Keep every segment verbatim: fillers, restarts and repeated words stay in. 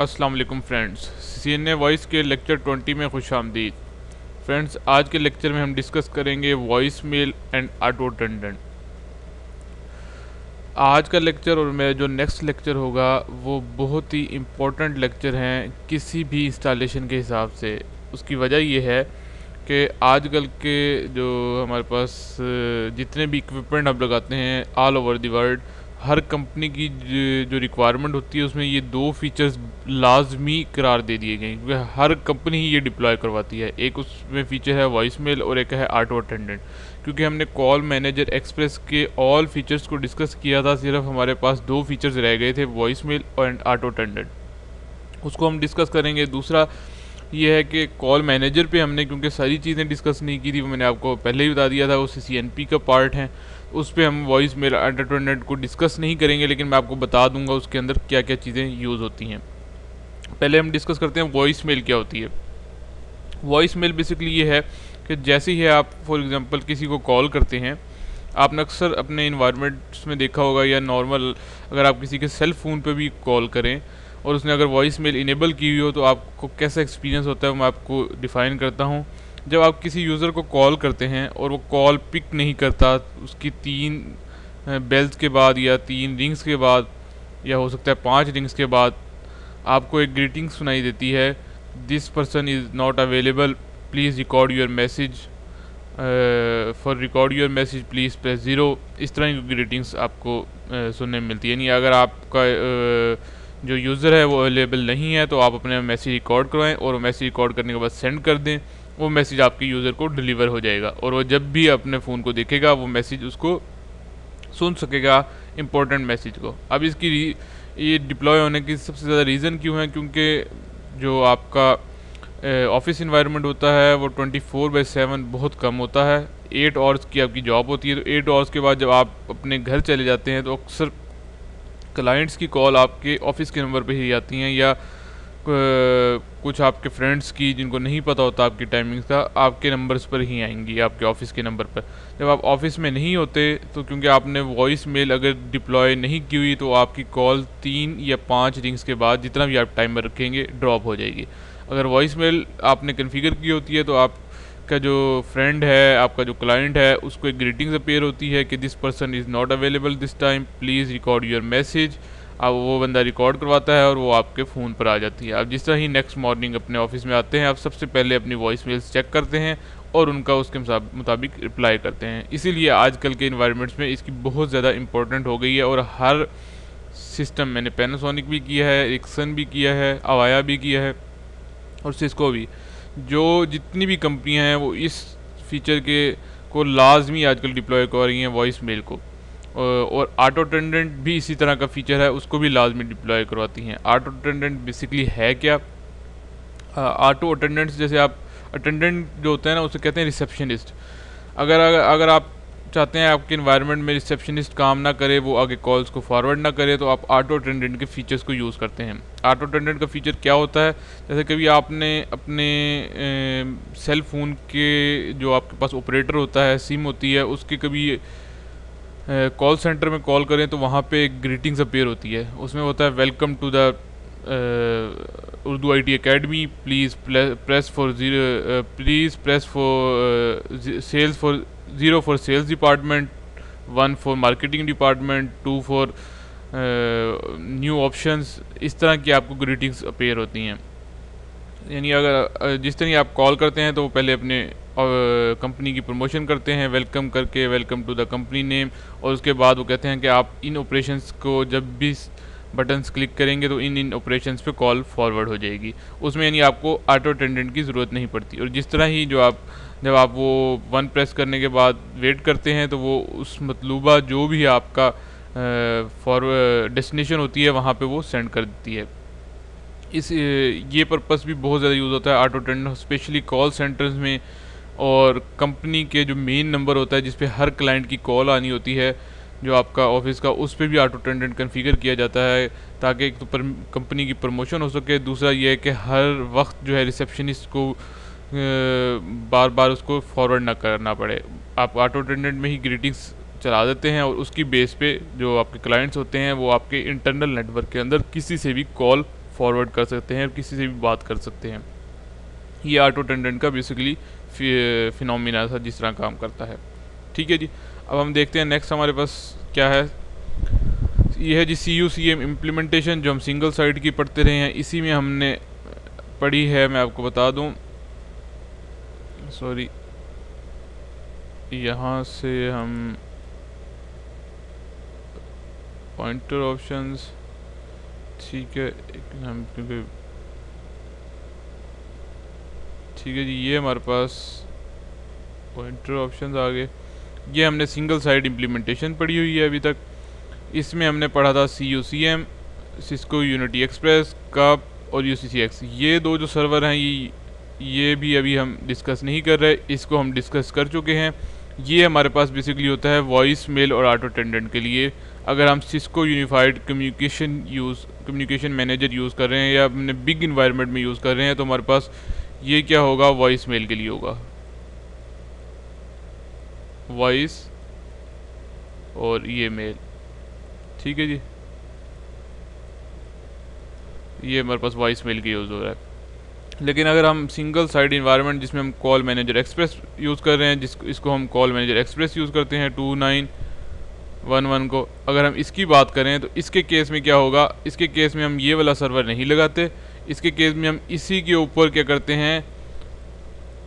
अस्सलाम वालेकुम friends, CNA voice के लेक्चर बीस में खुश आमदीद। फ्रेंड्स, आज के लेक्चर में हम डिस्कस करेंगे voice mail and auto attendant. आज का लेक्चर और मेरा जो नेक्स्ट लेक्चर होगा वो बहुत ही इम्पोर्टेंट लेक्चर हैं किसी भी इंस्टॉलेशन के हिसाब से। उसकी वजह ये है कि आजकल के जो हमारे पास जितने भी इक्विपमेंट हम लगाते हैं ऑल ओवर दी वर्ल्ड, हर कंपनी की जो रिक्वायरमेंट होती है उसमें ये दो फीचर्स लाजमी करार दे दिए गए, क्योंकि हर कंपनी ही ये डिप्लॉय करवाती है। एक उसमें फ़ीचर है वॉइस मेल और एक है ऑटो अटेंडेंट। क्योंकि हमने कॉल मैनेजर एक्सप्रेस के ऑल फीचर्स को डिस्कस किया था, सिर्फ हमारे पास दो फीचर्स रह गए थे, वॉइस मेल और ऑटो अटेंडेंट। उसको हम डिस्कस करेंगे। दूसरा ये है कि कॉल मैनेजर पे हमने क्योंकि सारी चीज़ें डिस्कस नहीं की थी, वो मैंने आपको पहले ही बता दिया था, वो सीसीएनपी का पार्ट है। उस पर हम वॉइस मेल ऑटो अटेंडेंट को डिस्कस नहीं करेंगे, लेकिन मैं आपको बता दूंगा उसके अंदर क्या क्या चीज़ें यूज़ होती हैं। पहले हम डिस्कस करते हैं वॉइस मेल क्या होती है। वॉइस मेल बेसिकली ये है कि जैसे ही आप फॉर एग्जांपल किसी को कॉल करते हैं, आपने अक्सर अपने इन्वायरमेंट्स में देखा होगा या नॉर्मल अगर आप किसी के सेल फ़ोन पर भी कॉल करें और उसने अगर वॉइस मेल इनेबल की हुई हो तो आपको कैसा एक्सपीरियंस होता है मैं आपको डिफ़ाइन करता हूँ। जब आप किसी यूज़र को कॉल करते हैं और वो कॉल पिक नहीं करता, उसकी तीन बेल्स के बाद या तीन रिंग्स के बाद या हो सकता है पांच रिंग्स के बाद आपको एक ग्रीटिंग सुनाई देती है, this person is not available, please record your message, for record your message please press zero. इस तरह की ग्रीटिंग्स आपको uh, सुनने में मिलती है। यानी अगर आपका uh, जो यूज़र है वो अवेलेबल नहीं है तो आप अपने मैसेज रिकॉर्ड करवाएँ और मैसेज रिकॉर्ड करने के बाद सेंड कर दें। वो मैसेज आपके यूज़र को डिलीवर हो जाएगा और वो जब भी अपने फ़ोन को देखेगा वो मैसेज उसको सुन सकेगा, इम्पोर्टेंट मैसेज को। अब इसकी ये डिप्लॉय होने की सबसे ज़्यादा रीज़न क्यों है, क्योंकि जो आपका ऑफिस इन्वायरमेंट होता है वो ट्वेंटी फोर बाय सेवन बहुत कम होता है। एट आवर्स की आपकी जॉब होती है, तो एट आवर्स के बाद जब आप अपने घर चले जाते हैं तो अक्सर क्लाइंट्स की कॉल आपके ऑफिस के नंबर पे ही आती हैं, या कुछ आपके फ्रेंड्स की जिनको नहीं पता होता आपकी टाइमिंग्स का, आपके नंबर्स पर ही आएंगी, आपके ऑफिस के नंबर पर। जब आप ऑफिस में नहीं होते तो क्योंकि आपने वॉइस मेल अगर डिप्लॉय नहीं की हुई तो आपकी कॉल तीन या पाँच रिंग्स के बाद जितना भी आप टाइमर रखेंगे ड्रॉप हो जाएगी। अगर वॉइस मेल आपने कन्फिगर की होती है तो आपका जो फ्रेंड है, आपका जो क्लाइंट है, उसको एक ग्रीटिंग्स अपीयर होती है कि this person is not available this time, please record your message. अब वो बंदा रिकॉर्ड करवाता है और वो आपके फ़ोन पर आ जाती है। अब जिस तरह ही नेक्स्ट मॉर्निंग अपने ऑफिस में आते हैं, आप सबसे पहले अपनी वॉइस मेल्स चेक करते हैं और उनका उसके मुताबिक रिप्लाई करते हैं। इसीलिए आजकल के इन्वायरमेंट्स में इसकी बहुत ज़्यादा इंपॉर्टेंट हो गई है और हर सिस्टम, मैंने पैनासोनिक भी किया है, एक्सन भी किया है, अवाया भी किया है और सिस्को भी, जो जितनी भी कंपनियाँ हैं वो इस फीचर के को लाजमी आजकल डिप्लॉय कर रही हैं, वॉइस मेल को। और ऑटो अटेंडेंट भी इसी तरह का फीचर है, उसको भी लाजमी डिप्लॉय करवाती हैं। ऑटो अटेंडेंट बेसिकली है क्या? ऑटो अटेंडेंट्स जैसे आप अटेंडेंट जो होते हैं ना उसे कहते हैं रिसेप्शनिस्ट। अगर अगर अगर आप चाहते हैं आपके इन्वायरमेंट में रिसेप्शनिस्ट काम ना करे, वो आगे कॉल्स को फॉरवर्ड ना करे, तो आप ऑटो अटेंडेंट के फीचर्स को यूज़ करते हैं। ऑटो अटेंडेंट का फीचर क्या होता है, जैसे कभी आपने अपने ए, सेल फ़ोन के जो आपके पास ऑपरेटर होता है, सिम होती है, उसके कभी कॉल uh, सेंटर में कॉल करें तो वहाँ पे एक ग्रीटिंग्स अपीयर होती है, उसमें होता है welcome to the Urdu I T academy, please press for zero please press for sales for zero for sales department, one for marketing department, two for new options. इस तरह की आपको ग्रीटिंग्स अपीयर होती हैं। यानी अगर जिस तरह आप कॉल करते हैं तो वो पहले अपने और कंपनी की प्रमोशन करते हैं वेलकम करके, welcome to the company name, और उसके बाद वो कहते हैं कि आप इन ऑपरेशंस को जब भी बटन्स क्लिक करेंगे तो इन इन ऑपरेशंस पे कॉल फॉरवर्ड हो जाएगी। उसमें यानी आपको ऑटो अटेंडेंट की ज़रूरत नहीं पड़ती। और जिस तरह ही जो आप जब आप वो वन प्रेस करने के बाद वेट करते हैं तो वो उस मतलूबा जो भी आपका फॉरवर्ड डेस्टिनेशन होती है वहाँ पर वो सेंड कर देती है। इस ये पर्पज़ भी बहुत ज़्यादा यूज़ होता है auto attendant, specially call centres में और कंपनी के जो मेन नंबर होता है जिस पे हर क्लाइंट की कॉल आनी होती है, जो आपका ऑफिस का, उस पे भी ऑटो अटेंडेंट कन्फिगर किया जाता है ताकि एक तो कंपनी की प्रमोशन हो सके, दूसरा ये है कि हर वक्त जो है रिसेप्शनिस्ट को बार बार उसको फॉरवर्ड ना करना पड़े। आप ऑटो अटेंडेंट में ही ग्रीटिंग्स चला देते हैं और उसकी बेस पे जो आपके क्लाइंट्स होते हैं वो आपके इंटरनल नेटवर्क के अंदर किसी से भी कॉल फॉरवर्ड कर सकते हैं और किसी से भी बात कर सकते हैं। ये ऑटो टेंडेंट का बेसिकली फिनोमिना था जिस तरह काम करता है। ठीक है जी, अब हम देखते हैं नेक्स्ट हमारे पास क्या है। ये है जी C U C M implementation, जो हम सिंगल साइड की पढ़ते रहे हैं, इसी में हमने पढ़ी है। मैं आपको बता दूं, सॉरी यहाँ से हम पॉइंटर ऑप्शंस, ठीक है, हम क्योंकि ठीक है जी, ये हमारे पास पॉइंटर ऑप्शंस आ गए। ये हमने सिंगल साइड इम्प्लीमेंटेशन पढ़ी हुई है अभी तक। इसमें हमने पढ़ा था C U C M, Cisco unity Express, cup और यू सी सी एक्स। ये दो जो सर्वर हैं, ये ये भी अभी हम डिस्कस नहीं कर रहे, इसको हम डिस्कस कर चुके हैं। ये हमारे पास बेसिकली होता है वॉइस, मेल और ऑटो अटेंडेंट के लिए। अगर हम Cisco unified communication use communication manager use कर रहे हैं या अपने बिग इन्वायरमेंट में यूज़ कर रहे हैं, तो हमारे पास ये क्या होगा, वॉइस मेल के लिए होगा। वॉइस और ये मेल, ठीक है जी, ये हमारे पास वॉइस मेल की यूज़ हो रहा है। लेकिन अगर हम सिंगल साइड इन्वायरमेंट जिसमें हम कॉल मैनेजर एक्सप्रेस यूज़ कर रहे हैं, जिसको इसको हम कॉल मैनेजर एक्सप्रेस यूज़ करते हैं टू नाइन वन वन को, अगर हम इसकी बात करें तो इसके केस में क्या होगा, इसके केस में हम ये वाला सर्वर नहीं लगाते। इसके केस में हम इसी के ऊपर क्या करते हैं,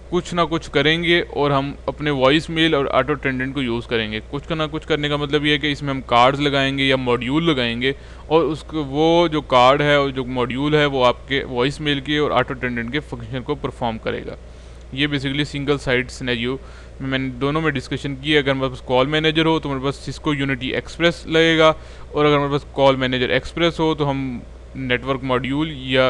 कुछ ना कुछ करेंगे और हम अपने वॉइस मेल और ऑटो अटेंडेंट को यूज़ करेंगे। कुछ ना कुछ करने का मतलब ये है कि इसमें हम कार्ड्स लगाएंगे या मॉड्यूल लगाएंगे, और उसको वो जो कार्ड है और जो मॉड्यूल है वो आपके वॉइस मेल के और ऑटो अटेंडेंट के फंक्शन को परफॉर्म करेगा। ये बेसिकली सिंगल साइड सिनेरियो में मैंने दोनों में डिस्कशन की है। अगर हमारे पास कॉल मैनेजर हो तो हमारे पास सिस्को यूनिटी एक्सप्रेस लगेगा, और अगर हमारे पास कॉल मैनेजर एक्सप्रेस हो तो हम नेटवर्क मॉड्यूल या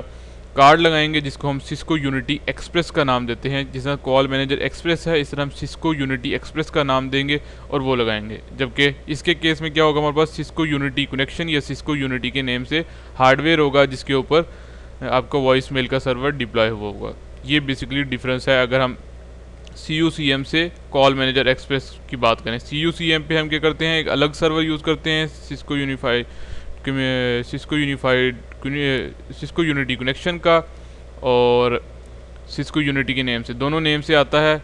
कार्ड लगाएंगे, जिसको हम सिस्को यूनिटी एक्सप्रेस का नाम देते हैं। जिस तरह कॉल मैनेजर एक्सप्रेस है, इस तरह हम सिस्को यूनिटी एक्सप्रेस का नाम देंगे और वो लगाएंगे। जबकि इसके केस में क्या होगा, हमारे पास सिस्को यूनिटी कनेक्शन या सिस्को यूनिटी के नेम से हार्डवेयर होगा, जिसके ऊपर आपका वॉइस मेल का सर्वर डिप्लॉय हुआ होगा। ये बेसिकली डिफरेंस है। अगर हम सी यू सी एम से कॉल मैनेजर एक्सप्रेस की बात करें, सी यू सी एम पे हम क्या करते हैं, एक अलग सर्वर यूज़ करते हैं, Cisco unify Cisco unified Cisco Unity connection का, और सिस्को यूनिटी के नेम से, दोनों नेम से आता है,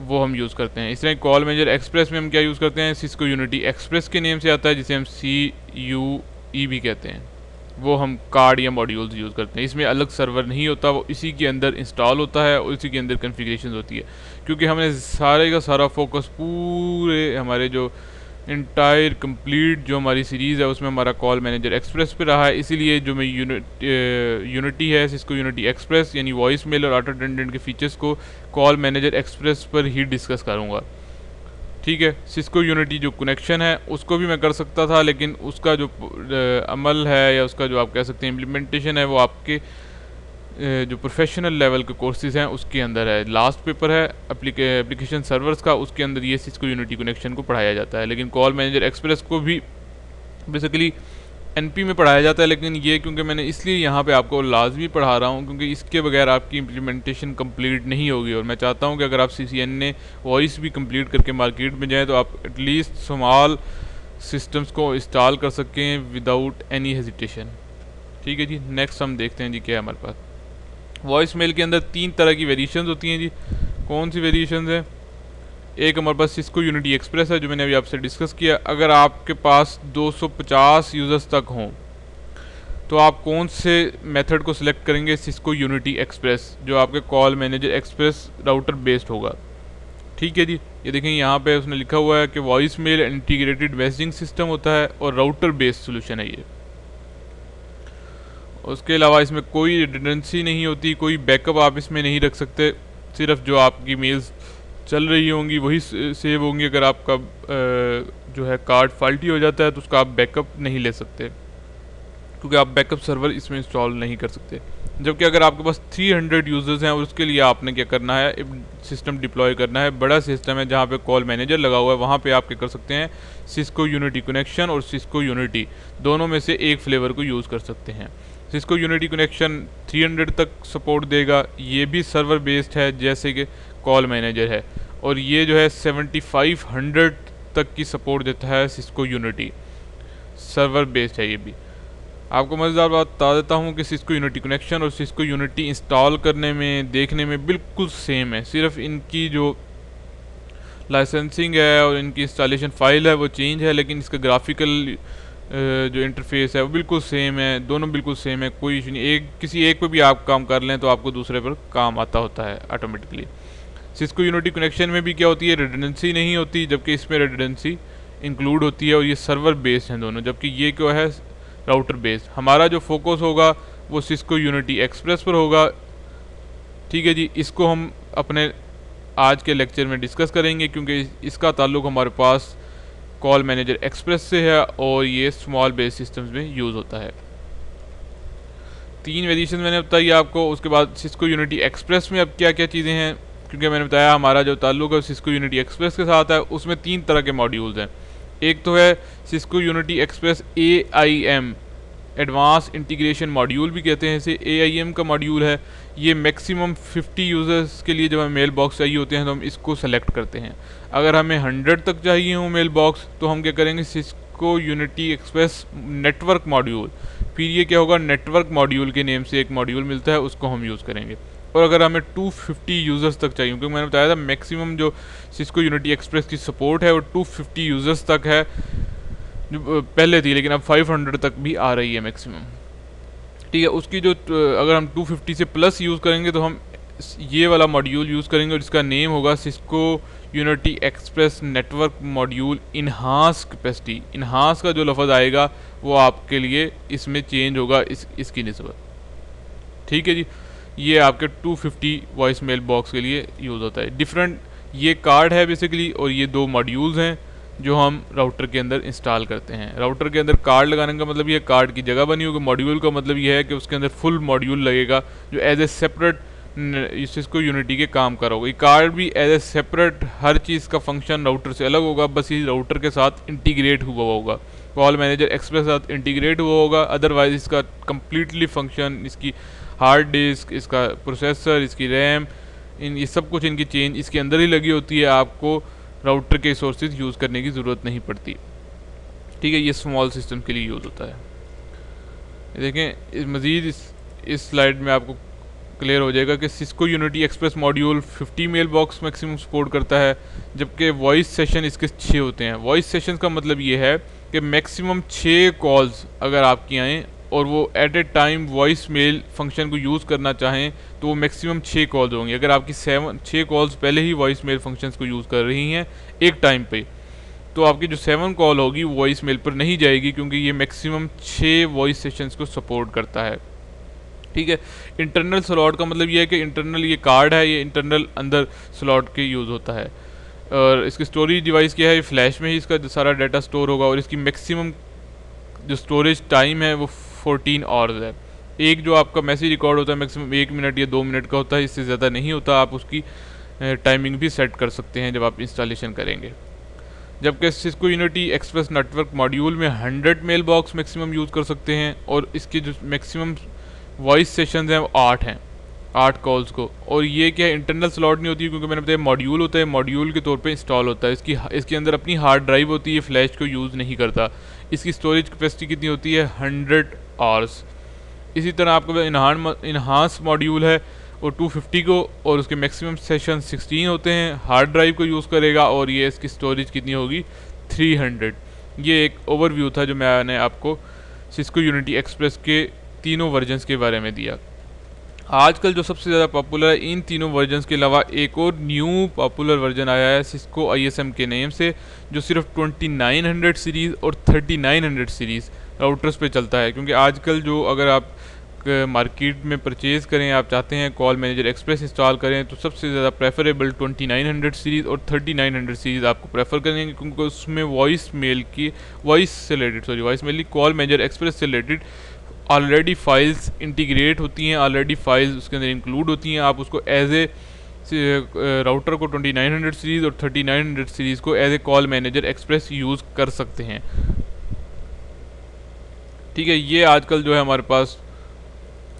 वो हम यूज़ करते हैं। इस तरह कॉल मैनेजर एक्सप्रेस में हम क्या यूज़ करते हैं, सिस्को यूनिटी एक्सप्रेस के नेम से आता है, जिसे हम सी यू ई भी कहते हैं। वो हम कार्ड या मॉड्यूल्स यूज़ करते हैं। इसमें अलग सर्वर नहीं होता, वो इसी के अंदर इंस्टॉल होता है और इसी के अंदर कॉन्फ़िगरेशन होती है। क्योंकि हमने सारे का सारा फोकस पूरे हमारे जो इंटायर कंप्लीट जो हमारी सीरीज़ है उसमें हमारा कॉल मैनेजर एक्सप्रेस पे रहा है, इसीलिए जो मैं यूनिटी है, सिस्को यूनिटी एक्सप्रेस यानी वॉइस मेल और ऑटो अटेंडेंट के फीचर्स को कॉल मैनेजर एक्सप्रेस पर ही डिस्कस करूँगा। ठीक है, सिस्को यूनिटी जो कनेक्शन है उसको भी मैं कर सकता था, लेकिन उसका जो अमल है या उसका जो आप कह सकते हैं इम्प्लीमेंटेशन है, वो आपके जो प्रोफेशनल लेवल के कोर्सेज हैं उसके अंदर है। लास्ट पेपर है एप्लीकेशन सर्वर्स का, उसके अंदर ये सिस्को यूनिटी कनेक्शन को पढ़ाया जाता है। लेकिन कॉल मैनेजर एक्सप्रेस को भी बेसिकली एनपी में पढ़ाया जाता है, लेकिन ये क्योंकि मैंने इसलिए यहाँ पे आपको लाजमी पढ़ा रहा हूँ क्योंकि इसके बगैर आपकी इम्प्लीमेंटेशन कंप्लीट नहीं होगी। और मैं चाहता हूँ कि अगर आप सीसीएनए वॉइस भी कंप्लीट करके मार्केट में जाएँ तो आप एटलीस्ट स्मॉल सिस्टम्स को इंस्टॉल कर सकें विदाउट एनी हेजिटेशन। ठीक है जी, नेक्स्ट हम देखते हैं जी क्या है हमारे पास। वॉइस मेल के अंदर तीन तरह की वेरिएशन होती हैं जी। कौन सी वेरिएशन है, एक हमारे पास सिस्को यूनिटी एक्सप्रेस है जो मैंने अभी आपसे डिस्कस किया। अगर आपके पास दो सौ पचास यूज़र्स तक हों तो आप कौन से मेथड को सिलेक्ट करेंगे, सिस्को यूनिटी एक्सप्रेस, जो आपके call manager express router based होगा। ठीक है जी, ये देखें यहाँ पे उसने लिखा हुआ है कि voice mail integrated messaging system होता है और राउटर बेस्ड सोल्यूशन है ये। उसके अलावा इसमें कोई रिडंडेंसी नहीं होती, कोई बैकअप आप इसमें नहीं रख सकते, सिर्फ जो आपकी मेल्स चल रही होंगी वही सेव होंगी। अगर आपका जो है कार्ड फाल्टी हो जाता है तो उसका आप बैकअप नहीं ले सकते, क्योंकि आप बैकअप सर्वर इसमें इंस्टॉल नहीं कर सकते। जबकि अगर आपके पास तीन सौ यूज़र्स हैं और उसके लिए आपने क्या करना है, सिस्टम डिप्लॉय करना है, बड़ा सिस्टम है जहाँ पे कॉल मैनेजर लगा हुआ है, वहाँ पे आप क्या कर सकते हैं, सिस्को यूनिटी कनेक्शन और सिस्को यूनिटी दोनों में से एक फ्लेवर को यूज़ कर सकते हैं। सिस्को यूनिटी कनेक्शन तीन सौ तक सपोर्ट देगा, ये भी सर्वर बेस्ड है जैसे कि कॉल मैनेजर है, और ये जो है पचहत्तर सौ तक की सपोर्ट देता है सिस्को यूनिटी, सर्वर बेस्ड है ये भी। आपको मज़ेदार बात बता देता हूँ कि सिस्को यूनिटी कनेक्शन और सिस्को यूनिटी इंस्टॉल करने में देखने में बिल्कुल सेम है, सिर्फ इनकी जो लाइसेंसिंग है और इनकी इंस्टॉलेशन फाइल है वो चेंज है, लेकिन इसका ग्राफिकल जो इंटरफेस है वो बिल्कुल सेम है, दोनों बिल्कुल सेम है, कोई इशू नहीं। एक किसी एक पे भी आप काम कर लें तो आपको दूसरे पर काम आता होता है ऑटोमेटिकली। सिस्को यूनिटी कनेक्शन में भी क्या होती है, रिडंडेंसी नहीं होती, जबकि इसमें रिडंडेंसी इंक्लूड होती है, और ये सर्वर बेस्ड हैं दोनों, जबकि ये क्या है राउटर बेस्ड। हमारा जो फोकस होगा वो सिस्को यूनिटी एक्सप्रेस पर होगा, ठीक है जी। इसको हम अपने आज के लेक्चर में डिस्कस करेंगे क्योंकि इसका ताल्लुक हमारे पास कॉल मैनेजर एक्सप्रेस से है और ये स्मॉल बेस सिस्टम्स में यूज़ होता है। तीन वेरिएशन मैंने बताई आपको। उसके बाद सिस्को यूनिटी एक्सप्रेस में अब क्या क्या चीज़ें हैं, क्योंकि मैंने बताया हमारा जो ताल्लुक है सिस्को यूनिटी एक्सप्रेस के साथ है, उसमें तीन तरह के मॉड्यूल्स हैं। एक तो है Cisco unity Express A I M, advance integration module भी कहते हैं इसे। ए आई एम का मॉड्यूल है ये, मैक्सिमम फिफ्टी यूज़र्स के लिए जब हमें मेल बॉक्स चाहिए होते हैं तो हम इसको सेलेक्ट करते हैं। अगर हमें हंड्रेड तक चाहिए हों मेल बॉक्स तो हम क्या करेंगे, Cisco unity Express network module, फिर ये क्या होगा, नेटवर्क मॉड्यूल के नेम से एक मॉड्यूल मिलता है, उसको हम यूज़ करेंगे। और अगर हमें टू फिफ्टी यूज़र्स तक चाहिए, क्योंकि मैंने बताया था मैक्सिमम जो सिस्को यूनिटी एक्सप्रेस की सपोर्ट है वो टू फिफ्टी यूज़र्स तक है, जो पहले थी लेकिन अब फाइव हंड्रेड तक भी आ रही है मैक्सिमम, ठीक है। उसकी जो अगर हम टू फिफ्टी से प्लस यूज़ करेंगे तो हम ये वाला मॉड्यूल यूज़ करेंगे और इसका नेम होगा Cisco unity Express network module enhance capacity. Enhance का जो लफ्ज़ आएगा वो आपके लिए इसमें चेंज होगा इस इसकी नस्बत, ठीक है जी। ये आपके two fifty voice mail box के लिए यूज़ होता है। डिफरेंट ये कार्ड है बेसिकली, और ये दो मॉड्यूल्स हैं जो हम राउटर के अंदर इंस्टॉल करते हैं। राउटर के अंदर कार्ड लगाने का मतलब ये कार्ड की जगह बनी होगी, मॉड्यूल का मतलब ये है कि उसके अंदर फुल मॉड्यूल लगेगा जो as a separate Cisco Unity के काम करोगे। ये कार्ड भी एज ए सेपरेट हर चीज़ का फंक्शन राउटर से अलग होगा, बस ये राउटर के साथ इंटीग्रेट हुआ होगा, कॉल मैनेजर एक्सप्रेस के साथ इंटीग्रेट हुआ होगा। अदरवाइज इसका कम्प्लीटली फंक्शन, इसकी हार्ड डिस्क, इसका प्रोसेसर, इसकी रैम, इन ये सब कुछ इनकी चेंज इसके अंदर ही लगी होती है, आपको राउटर के सोर्सेज यूज़ करने की ज़रूरत नहीं पड़ती, ठीक है। ये स्मॉल सिस्टम के लिए यूज़ होता है। देखें इस मज़ीद इस इस स्लाइड में आपको क्लियर हो जाएगा कि Cisco unity Express module fifty mail box maximum support करता है, जबकि वॉइस सेशन इसके छः होते हैं। वॉइस सेशन का मतलब ये है कि मैक्सिमम छः कॉल्स अगर आपकी आएँ और वो at a time voice mail function को यूज़ करना चाहें तो वो मैक्सिमम छः कॉल्स होंगी। अगर आपकी सेवन छः कॉल्स पहले ही वॉइस मेल फंक्शंस को यूज़ कर रही हैं एक टाइम पे, तो आपकी जो सेवन कॉल होगी वॉइस मेल पर नहीं जाएगी, क्योंकि ये मैक्सिमम छः वॉइस सेशंस को सपोर्ट करता है, ठीक है। इंटरनल स्लॉट का मतलब ये है कि इंटरनल ये कार्ड है, ये इंटरनल अंदर स्लॉट के यूज़ होता है, और इसकी स्टोरेज डिवाइस क्या है, ये फ्लैश में ही इसका सारा डाटा स्टोर होगा, और इसकी मैक्सिमम जो स्टोरेज टाइम है वो फोर्टीन आवर्स है। एक जो आपका मैसेज रिकॉर्ड होता है मैक्सिमम एक मिनट या दो मिनट का होता है, इससे ज़्यादा नहीं होता। आप उसकी टाइमिंग भी सेट कर सकते हैं जब आप इंस्टॉलेशन करेंगे। जबकि Cisco unity Express network module में hundred mail box maximum use कर सकते हैं, और इसके जो मैक्सिमम वॉइस सेशंस हैं वो आठ हैं, आठ कॉल्स को। और ये क्या है, इंटरनल स्लॉट नहीं होती, क्योंकि मैंने बताया मॉड्यूल होता है, मॉड्यूल के तौर पे इंस्टॉल होता है। इसकी इसके अंदर अपनी हार्ड ड्राइव होती है, फ्लैश को यूज़ नहीं करता। इसकी स्टोरेज कैपेसिटी कितनी होती है, हंड्रेड आवर्स। इसी तरह आपका इनहान इनहांस मॉड्यूल है और टू फिफ्टी को, और उसके मैक्सिमम सेशन सिक्सटीन होते हैं, हार्ड ड्राइव को यूज़ करेगा, और ये इसकी स्टोरेज कितनी होगी, थ्री हंड्रेड। ये एक ओवरव्यू था जो मैंने आपको सिस्को यूनिटी एक्सप्रेस के तीनों वर्जन्स के बारे में दिया। आजकल जो सबसे ज़्यादा पॉपुलर है, इन तीनों वर्जन्स के अलावा एक और न्यू पॉपुलर वर्जन आया है सिस्को आईएसएम के नेम से, जो सिर्फ ट्वेंटी नाइन हंड्रेड सीरीज़ और thirty nine hundred series routers पे चलता है। क्योंकि आजकल जो अगर आप मार्केट में परचेज़ करें, आप चाहते हैं कॉल मैनेजर एक्सप्रेस इंस्टॉल करें, तो सबसे ज़्यादा preferable twenty nine hundred series और थर्टी नाइन हंड्रेड सीरीज़ आपको प्रेफर करेंगे, क्योंकि उसमें वॉइस मेल की वॉइस से related sorry voice mail call manager express से रिलेटेड ऑलरेडी फाइल्स इंटीग्रेट होती हैं, ऑलरेडी फाइल्स उसके अंदर इंक्लूड होती हैं। आप उसको एज ए राउटर को ट्वेंटी नाइन हंड्रेड सीरीज़ और थर्टी नाइन हंड्रेड सीरीज़ को as a call manager express use कर सकते हैं, ठीक है। ये आजकल जो है हमारे पास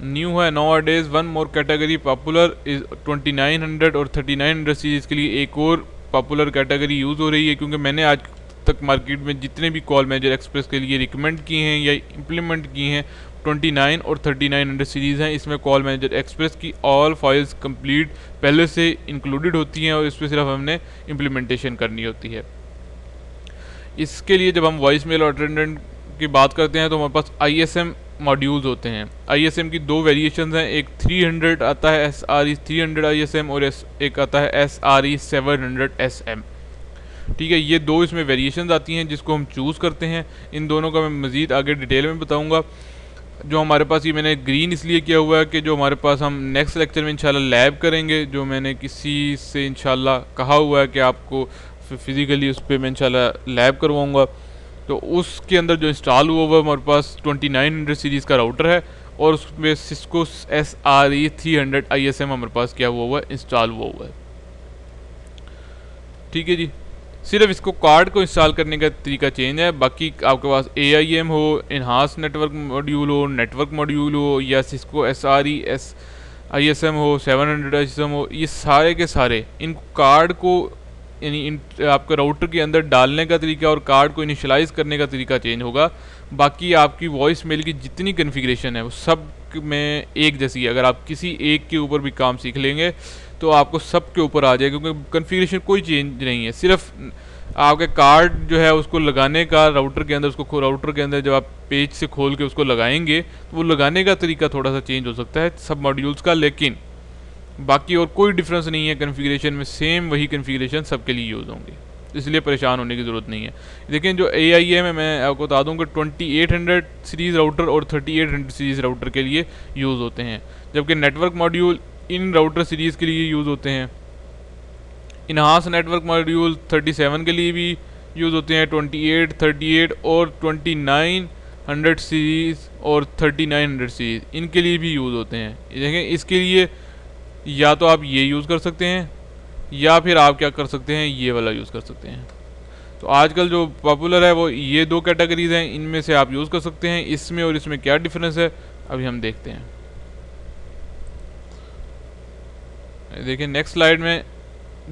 न्यू है। Nowadays one more category popular is twenty nine hundred और थर्टी नाइन हंड्रेड सीरीज़ के लिए एक और पॉपुलर कैटेगरी यूज़ हो रही है, क्योंकि मैंने आज तक मार्केट में जितने भी कॉल मैनेजर एक्सप्रेस के लिए रिकमेंड किए हैं या इम्प्लीमेंट किए हैं उनतीस और उनतालीस सौ सीरीज़ हैं। इसमें कॉल मैनेजर एक्सप्रेस की ऑल फाइल्स कंप्लीट पहले से इंक्लूडेड होती हैं और इस पर सिर्फ हमने इम्प्लीमेंटेशन करनी होती है। इसके लिए जब हम वॉइस मेल अटेंडेंट की बात करते हैं तो हमारे पास आईएसएम मॉड्यूल्स होते हैं। आईएसएम की दो वेरिएशंस हैं, एक तीन सौ आता है एसआरई तीन सौ आईएसएम और एक आता है एसआरई सात सौ एसएम। ठीक है, ये दो इसमें वेरिएशंस आती हैं जिसको हम चूज़ करते हैं। इन दोनों का मैं मज़ीद आगे डिटेल में बताऊँगा। जो हमारे पास ये मैंने ग्रीन इसलिए किया हुआ है कि जो हमारे पास हम नेक्स्ट लेक्चर में इंशाल्लाह लैब करेंगे, जो मैंने किसी से इंशाल्लाह कहा हुआ है कि आपको फिज़िकली उस पर मैं इंशाल्लाह लैब करवाऊँगा। तो उसके अंदर जो इंस्टॉल हुआ हुआ हमारे पास उनतीस सौ सीरीज़ का राउटर है और उसमें Cisco S R E three hundred I S M हमारे पास क्या हुआ हुआ है, इंस्टॉल हुआ हुआ है। ठीक है जी, सिर्फ इसको कार्ड को इंस्टॉल करने का तरीका चेंज है। बाकी आपके पास ए आई एम हो, इन्हांस नेटवर्क मॉड्यूल हो, नेटवर्क मॉड्यूल हो या Cisco S R E S I S M हो, seven hundred I S M हो, ये सारे के सारे इन कार्ड को यानी आपके राउटर के अंदर डालने का तरीका और कार्ड को इनिशलाइज़ करने का तरीका चेंज होगा। बाकी आपकी वॉइस मेल की जितनी कन्फिग्रेशन है वो सब में एक जैसी है। अगर आप किसी एक के ऊपर भी काम सीख लेंगे तो आपको सब के ऊपर आ जाएगा क्योंकि कन्फिग्रेशन कोई चेंज नहीं है। सिर्फ आपके कार्ड जो है उसको लगाने का राउटर के अंदर, उसको राउटर के अंदर जब आप पेज से खोल के उसको लगाएंगे तो वो लगाने का तरीका थोड़ा सा चेंज हो सकता है सब मॉड्यूल्स का, लेकिन बाकी और कोई डिफरेंस नहीं है कन्फिग्रेशन में। सेम वही कन्फिग्रेशन सबके लिए यूज़ होंगे, इसलिए परेशान होने की ज़रूरत नहीं है। लेकिन जो ए आई एम है मैं आपको बता दूँ कि अट्ठाईस सौ सीरीज़ राउटर और अड़तीस सौ सीरीज़ राउटर के लिए यूज़ होते हैं, जबकि नेटवर्क मॉड्यूल इन राउटर सीरीज़ के लिए यूज़ होते हैं। इन्हांस नेटवर्क मॉड्यूल सैंतीस के लिए भी यूज़ होते हैं, अट्ठाईस, अड़तीस और उनतीस सौ सीरीज़ और उनतालीस सौ सीरीज़ इनके लिए भी यूज़ होते हैं। देखें, इसके लिए या तो आप ये यूज़ कर सकते हैं या फिर आप क्या कर सकते हैं, ये वाला यूज़ कर सकते हैं। तो आजकल जो पॉपुलर है वो ये दो कैटेगरीज हैं, इनमें से आप यूज़ कर सकते हैं। इसमें और इसमें क्या डिफरेंस है अभी हम देखते हैं। देखिए नेक्स्ट स्लाइड में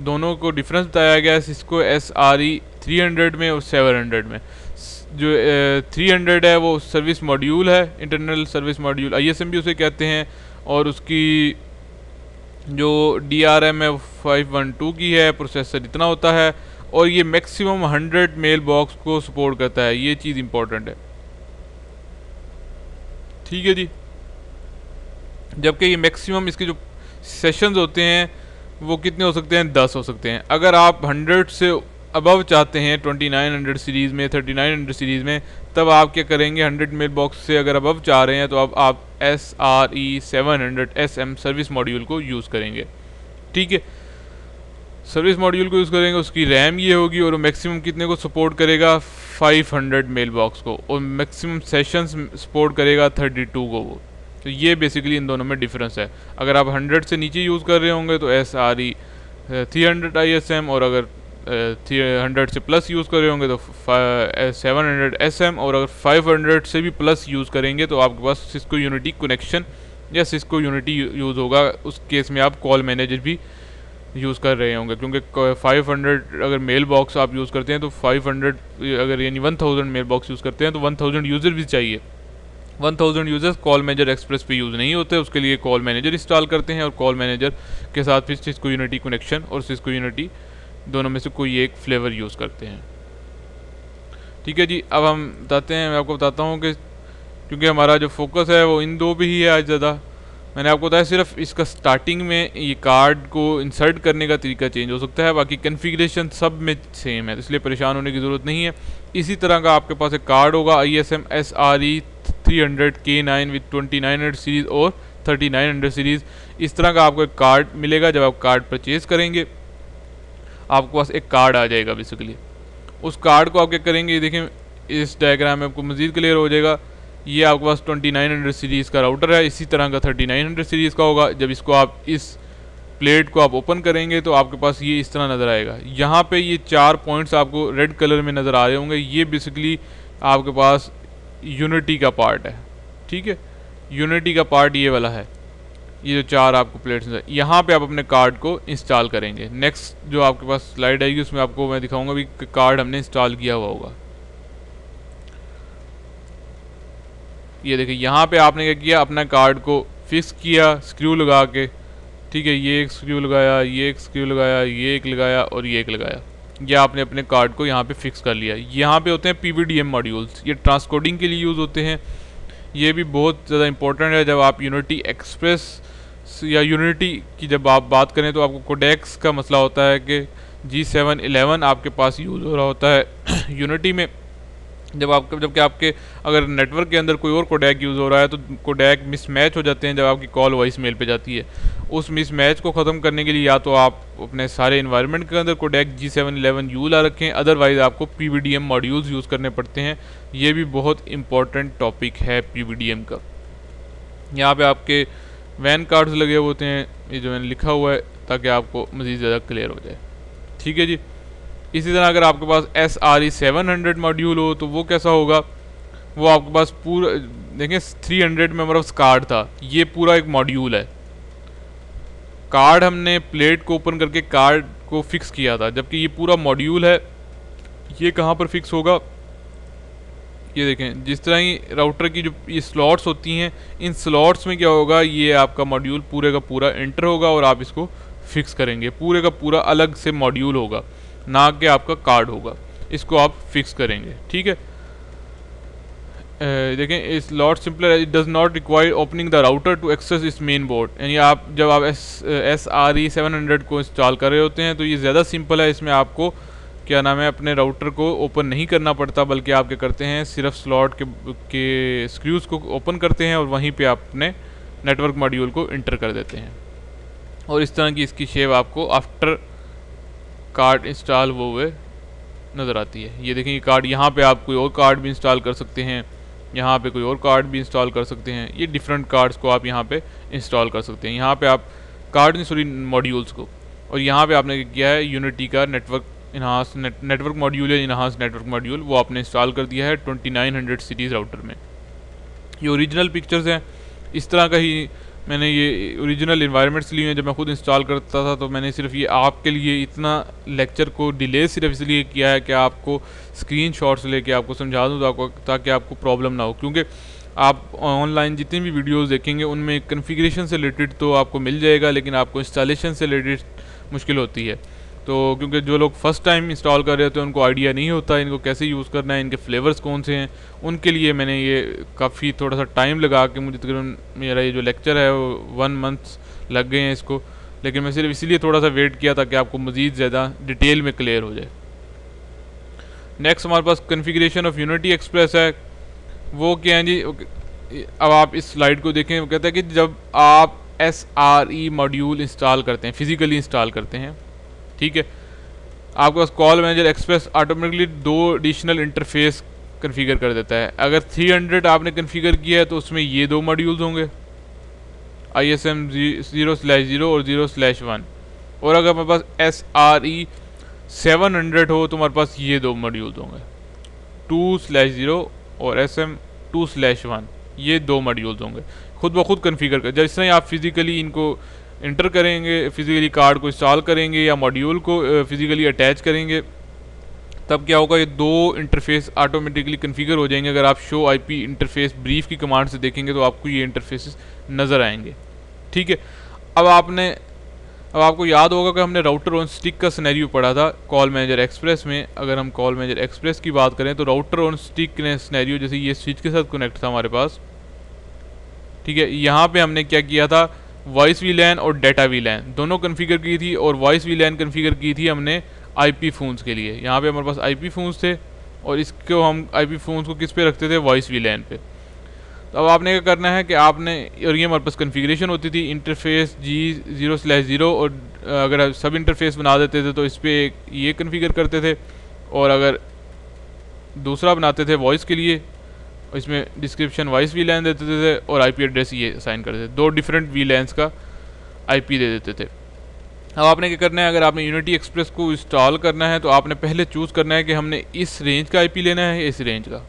दोनों को डिफरेंस बताया गया है, Cisco S R E three hundred में और सेवन हंड्रेड में। जो थ्री हंड्रेड है वो सर्विस मॉड्यूल है, internal service module I S M भी उसे कहते हैं, और उसकी जो डी आर एम है फाइव वन टू की है, प्रोसेसर इतना होता है और ये मैक्सिमम हंड्रेड मेल बॉक्स को सपोर्ट करता है। ये चीज़ इंपॉर्टेंट है। ठीक है जी, जबकि ये मैक्सिमम इसके जो सेशंस होते हैं वो कितने हो सकते हैं, दस हो सकते हैं। अगर आप हंड्रेड से अबव चाहते हैं उनतीस सौ सीरीज़ में, उनतालीस सौ सीरीज़ में, तब आप क्या करेंगे, हंड्रेड मेल बॉक्स से अगर अबव चाह रहे हैं तो अब आप S R E seven hundred S M service module को यूज़ करेंगे। ठीक है, सर्विस मॉड्यूल को यूज़ करेंगे, उसकी रैम ये होगी और मैक्सिमम कितने को सपोर्ट करेगा, पाँच सौ मेल बॉक्स को, और मैक्सिमम सेशंस सपोर्ट करेगा बत्तीस को वो। तो ये बेसिकली इन दोनों में डिफरेंस है। अगर आप हंड्रेड से नीचे यूज़ कर रहे होंगे तो S R E three hundred I S M, और अगर थ्री हंड्रेड से प्लस यूज़ कर रहे होंगे तो सेवन हंड्रेड एस एम, और अगर फाइव हंड्रेड से भी प्लस यूज़ करेंगे तो आपके पास सिस्को यूनिटी कनेक्शन या सिस्को यूनिटी यूज़ होगा। उस केस में आप कॉल मैनेजर भी यूज़ कर रहे होंगे क्योंकि पाँच सौ अगर मेल बॉक्स आप यूज़ करते हैं तो पाँच सौ अगर यानी एक हज़ार मेल बॉक्स यूज़ करते हैं तो एक हज़ार यूज़र भी चाहिए। एक हज़ार यूज़र्स कॉल मैनेजर एक्सप्रेस पे यूज़ नहीं होते, उसके लिए कॉल मैनेजर इंस्टॉल करते हैं और कॉल मैनेजर के साथ फिर सिस्को यूनिटी कनेक्शन और सिस्को यूनिटी दोनों में से कोई एक फ्लेवर यूज़ करते हैं। ठीक है जी, अब हम बताते हैं, मैं आपको बताता हूँ कि क्योंकि हमारा जो फोकस है वो इन दो पे ही है आज ज़्यादा। मैंने आपको बताया सिर्फ इसका स्टार्टिंग में ये कार्ड को इंसर्ट करने का तरीका चेंज हो सकता है, बाकी कन्फिग्रेशन सब में सेम है, इसलिए परेशान होने की ज़रूरत नहीं है। इसी तरह का आपके पास एक कार्ड होगा I S M S R E three hundred के nine with twenty nine hundred series और थर्टी नाइन हंड्रेड सीरीज़। इस तरह का आपको एक कार्ड मिलेगा। जब आप कार्ड परचेज करेंगे आपके पास एक कार्ड आ जाएगा। बेसिकली उस कार्ड को आप क्या करेंगे, देखें इस डायग्राम में आपको मज़ीद क्लियर हो जाएगा। ये आपके पास उनतीस सौ सीरीज़ का राउटर है, इसी तरह का उनतालीस सौ सीरीज़ का होगा। जब इसको आप इस प्लेट को आप ओपन करेंगे तो आपके पास ये इस तरह नज़र आएगा। यहाँ पे ये चार पॉइंट्स आपको रेड कलर में नज़र आ रहे होंगे, ये बेसिकली आपके पास यूनिटी का पार्ट है। ठीक है, यूनिटी का पार्ट ये वाला है। ये जो चार आपको प्लेट्स हैं, यहाँ पे आप अपने कार्ड को इंस्टॉल करेंगे। नेक्स्ट जो आपके पास स्लाइड आएगी उसमें आपको मैं दिखाऊंगा भी कार्ड हमने इंस्टॉल किया हुआ होगा। ये देखिए यहाँ पे आपने क्या किया, अपना कार्ड को फिक्स किया स्क्रू लगा के, ठीक है। ये एक स्क्रू लगाया, ये एक स्क्रू लगाया, ये एक लगाया और ये एक लगाया। ये आपने अपने कार्ड को यहाँ पे फिक्स कर लिया। यहाँ पे होते हैं पीवीडीएम मॉड्यूल्स, ये ट्रांसकोडिंग के लिए यूज़ होते हैं। ये भी बहुत ज़्यादा इंपॉर्टेंट है। जब आप यूनिटी एक्सप्रेस या यूनिटी की जब आप बात करें तो आपको कोडेक्स का मसला होता है कि जी सेवन इलेवन आपके पास यूज़ हो रहा होता है यूनिटी में। जब आपके जबकि आपके अगर नेटवर्क के अंदर कोई और कोडेक यूज़ हो रहा है तो कोडेक मिसमैच हो जाते हैं जब आपकी कॉल वॉइस मेल पे जाती है। उस मिसमैच को ख़त्म करने के लिए या तो आप अपने सारे इन्वायरमेंट के अंदर codec G seven eleven u law रखें, अदरवाइज़ आपको पीवीडीएम मॉड्यूल्स यूज़ करने पड़ते हैं। ये भी बहुत इंपॉर्टेंट टॉपिक है पीवीडीएम का। यहाँ पर आपके वैन कार्ड्स लगे होते हैं, ये जो मैंने लिखा हुआ है ताकि आपको मज़ीद ज़्यादा क्लियर हो जाए, ठीक है जी। इसी तरह अगर आपके पास S R E seven hundred module हो तो वो कैसा होगा, वो आपके पास पूरा देखें थ्री हंड्रेड में हमारा कार्ड था, ये पूरा एक मॉड्यूल है। कार्ड हमने प्लेट को ओपन करके कार्ड को फिक्स किया था, जबकि ये पूरा मॉड्यूल है। ये कहाँ पर फिक्स होगा, ये देखें जिस तरह ही राउटर की जो ये स्लॉट्स होती हैं, इन स्लॉट्स में क्या होगा, ये आपका मॉड्यूल पूरे का पूरा एंटर होगा और आप इसको फिक्स करेंगे। पूरे का पूरा अलग से मॉड्यूल होगा, ना कि आपका कार्ड होगा, इसको आप फिक्स करेंगे, ठीक है। देखें स्लॉट सिंपलर है, it does not require opening the router to access इस मेन बोर्ड। यानी आप जब आप S S R E seven hundred को इंस्टॉल कर रहे होते हैं तो ये ज़्यादा सिंपल है, इसमें आपको क्या नाम है अपने राउटर को ओपन नहीं करना पड़ता, बल्कि आप क्या करते हैं सिर्फ स्लॉट के, के स्क्रूज़ को ओपन करते हैं और वहीं पर आप अपने नेटवर्क मॉड्यूल को इंटर कर देते हैं। और इस तरह की इसकी शेप आपको आफ्टर कार्ड इंस्टॉल वो हुए नज़र आती है। ये देखें ये कार्ड, यहाँ पे आप कोई और कार्ड भी इंस्टॉल कर सकते हैं, यहाँ पे कोई और कार्ड भी इंस्टॉल कर सकते हैं। ये डिफरेंट कार्ड्स को आप यहाँ पे इंस्टॉल कर सकते हैं, यहाँ पे आप कार्ड सॉरी मॉड्यूल्स को। और यहाँ पे आपने क्या किया है, यूनिटी का नेटवर्क इन्हांस नेटवर्क मॉड्यूल या इन्हांस नेटवर्क मॉड्यूल वो आपने इंस्टॉल कर दिया है twenty nine hundred series router में। ये ओरिजिनल पिक्चर्स हैं, इस तरह का ही मैंने ये ओरिजिनल इन्वायरमेंट्स लिए हैं। जब मैं खुद इंस्टॉल करता था तो मैंने सिर्फ ये आपके लिए इतना लेक्चर को डिले सिर्फ इसलिए किया है कि आपको स्क्रीनशॉट्स लेके आपको समझा दूँ आपको, ताकि आपको प्रॉब्लम ना हो। क्योंकि आप ऑनलाइन जितनी भी वीडियोस देखेंगे उनमें कॉन्फ़िगरेशन से रिलेटेड तो आपको मिल जाएगा, लेकिन आपको इंस्टॉलेशन से रिलेटेड मुश्किल होती है। तो क्योंकि जो लोग फर्स्ट टाइम इंस्टॉल कर रहे होते हैं उनको आइडिया नहीं होता इनको कैसे यूज़ करना है, इनके फ्लेवर्स कौन से हैं। उनके लिए मैंने ये काफ़ी थोड़ा सा टाइम लगा के, मुझे तकरीबन मेरा ये जो लेक्चर है वो वन मंथ्स लग गए हैं इसको, लेकिन मैं सिर्फ इसीलिए थोड़ा सा वेट किया ताकि आपको मज़ीद ज़्यादा डिटेल में क्लियर हो जाए। नेक्स्ट हमारे पास कन्फिग्रेशन ऑफ यूनिटी एक्सप्रेस है, वो क्या है जी। अब आप इस स्लाइड को देखें, वो कहता है कि जब आप S R E module install करते हैं, फिज़िकली इंस्टॉल करते हैं, ठीक है, आपके पास कॉल मैनेजर एक्सप्रेस ऑटोमेटिकली दो एडिशनल इंटरफेस कन्फिगर कर देता है। अगर थ्री हंड्रेड आपने कन्फिगर किया है तो उसमें ये दो मॉड्यूल्स होंगे, I S M zero slash zero और जीरो स्लैश वन। और अगर हमारे पास S R E seven hundred हो तो हमारे पास ये दो मॉड्यूल्स होंगे, टू स्लैश जीरो और S M two slash one, ये दो मॉड्यूल्स होंगे। खुद ब खुद कन्फिगर कर, जिस तरह आप फिज़िकली इनको इंटर करेंगे, फिज़िकली कार्ड को इंस्टॉल करेंगे या मॉड्यूल को फिज़िकली अटैच करेंगे, तब क्या होगा ये दो इंटरफेस ऑटोमेटिकली कन्फिगर हो जाएंगे। अगर आप शो आईपी इंटरफेस ब्रीफ की कमांड से देखेंगे तो आपको ये इंटरफेसेस नज़र आएंगे, ठीक है। अब आपने अब आपको याद होगा कि हमने राउटर ऑन स्टिक का सिनेरियो पढ़ा था कॉल मैनेजर एक्सप्रेस में। अगर हम कॉल मैनेजर एक्सप्रेस की बात करें तो राउटर ऑन स्टिक ने सिनेरियो जैसे ये स्विच के साथ कनेक्ट था हमारे पास, ठीक है। यहाँ पर हमने क्या किया था, वॉइस वी लैन और डेटा वी लैन दोनों कन्फिगर की थी, और वॉइस वी लैन कन्फिगर की थी हमने आईपी फोन्स के लिए। यहाँ पे हमारे पास आईपी फोन्स थे और इसको हम आईपी फोन्स को किस पे रखते थे, वॉइस वी लैन पे। तो अब आपने क्या करना है कि आपने, और ये हमारे पास कन्फिग्रेशन होती थी interface G zero slash zero, और अगर सब इंटरफेस बना देते थे तो इस पर ये कन्फिगर करते थे, और अगर दूसरा बनाते थे वॉइस के लिए इसमें डिस्क्रिप्शन वॉइस वी लैन देते थे और आईपी एड्रेस ये साइन करते थे, दो डिफरेंट वी लैंस का आईपी दे देते थे। अब आपने क्या करना है, अगर आपने यूनिटी एक्सप्रेस को इंस्टॉल करना है तो आपने पहले चूज़ करना है कि हमने इस रेंज का आईपी लेना है या इस रेंज का।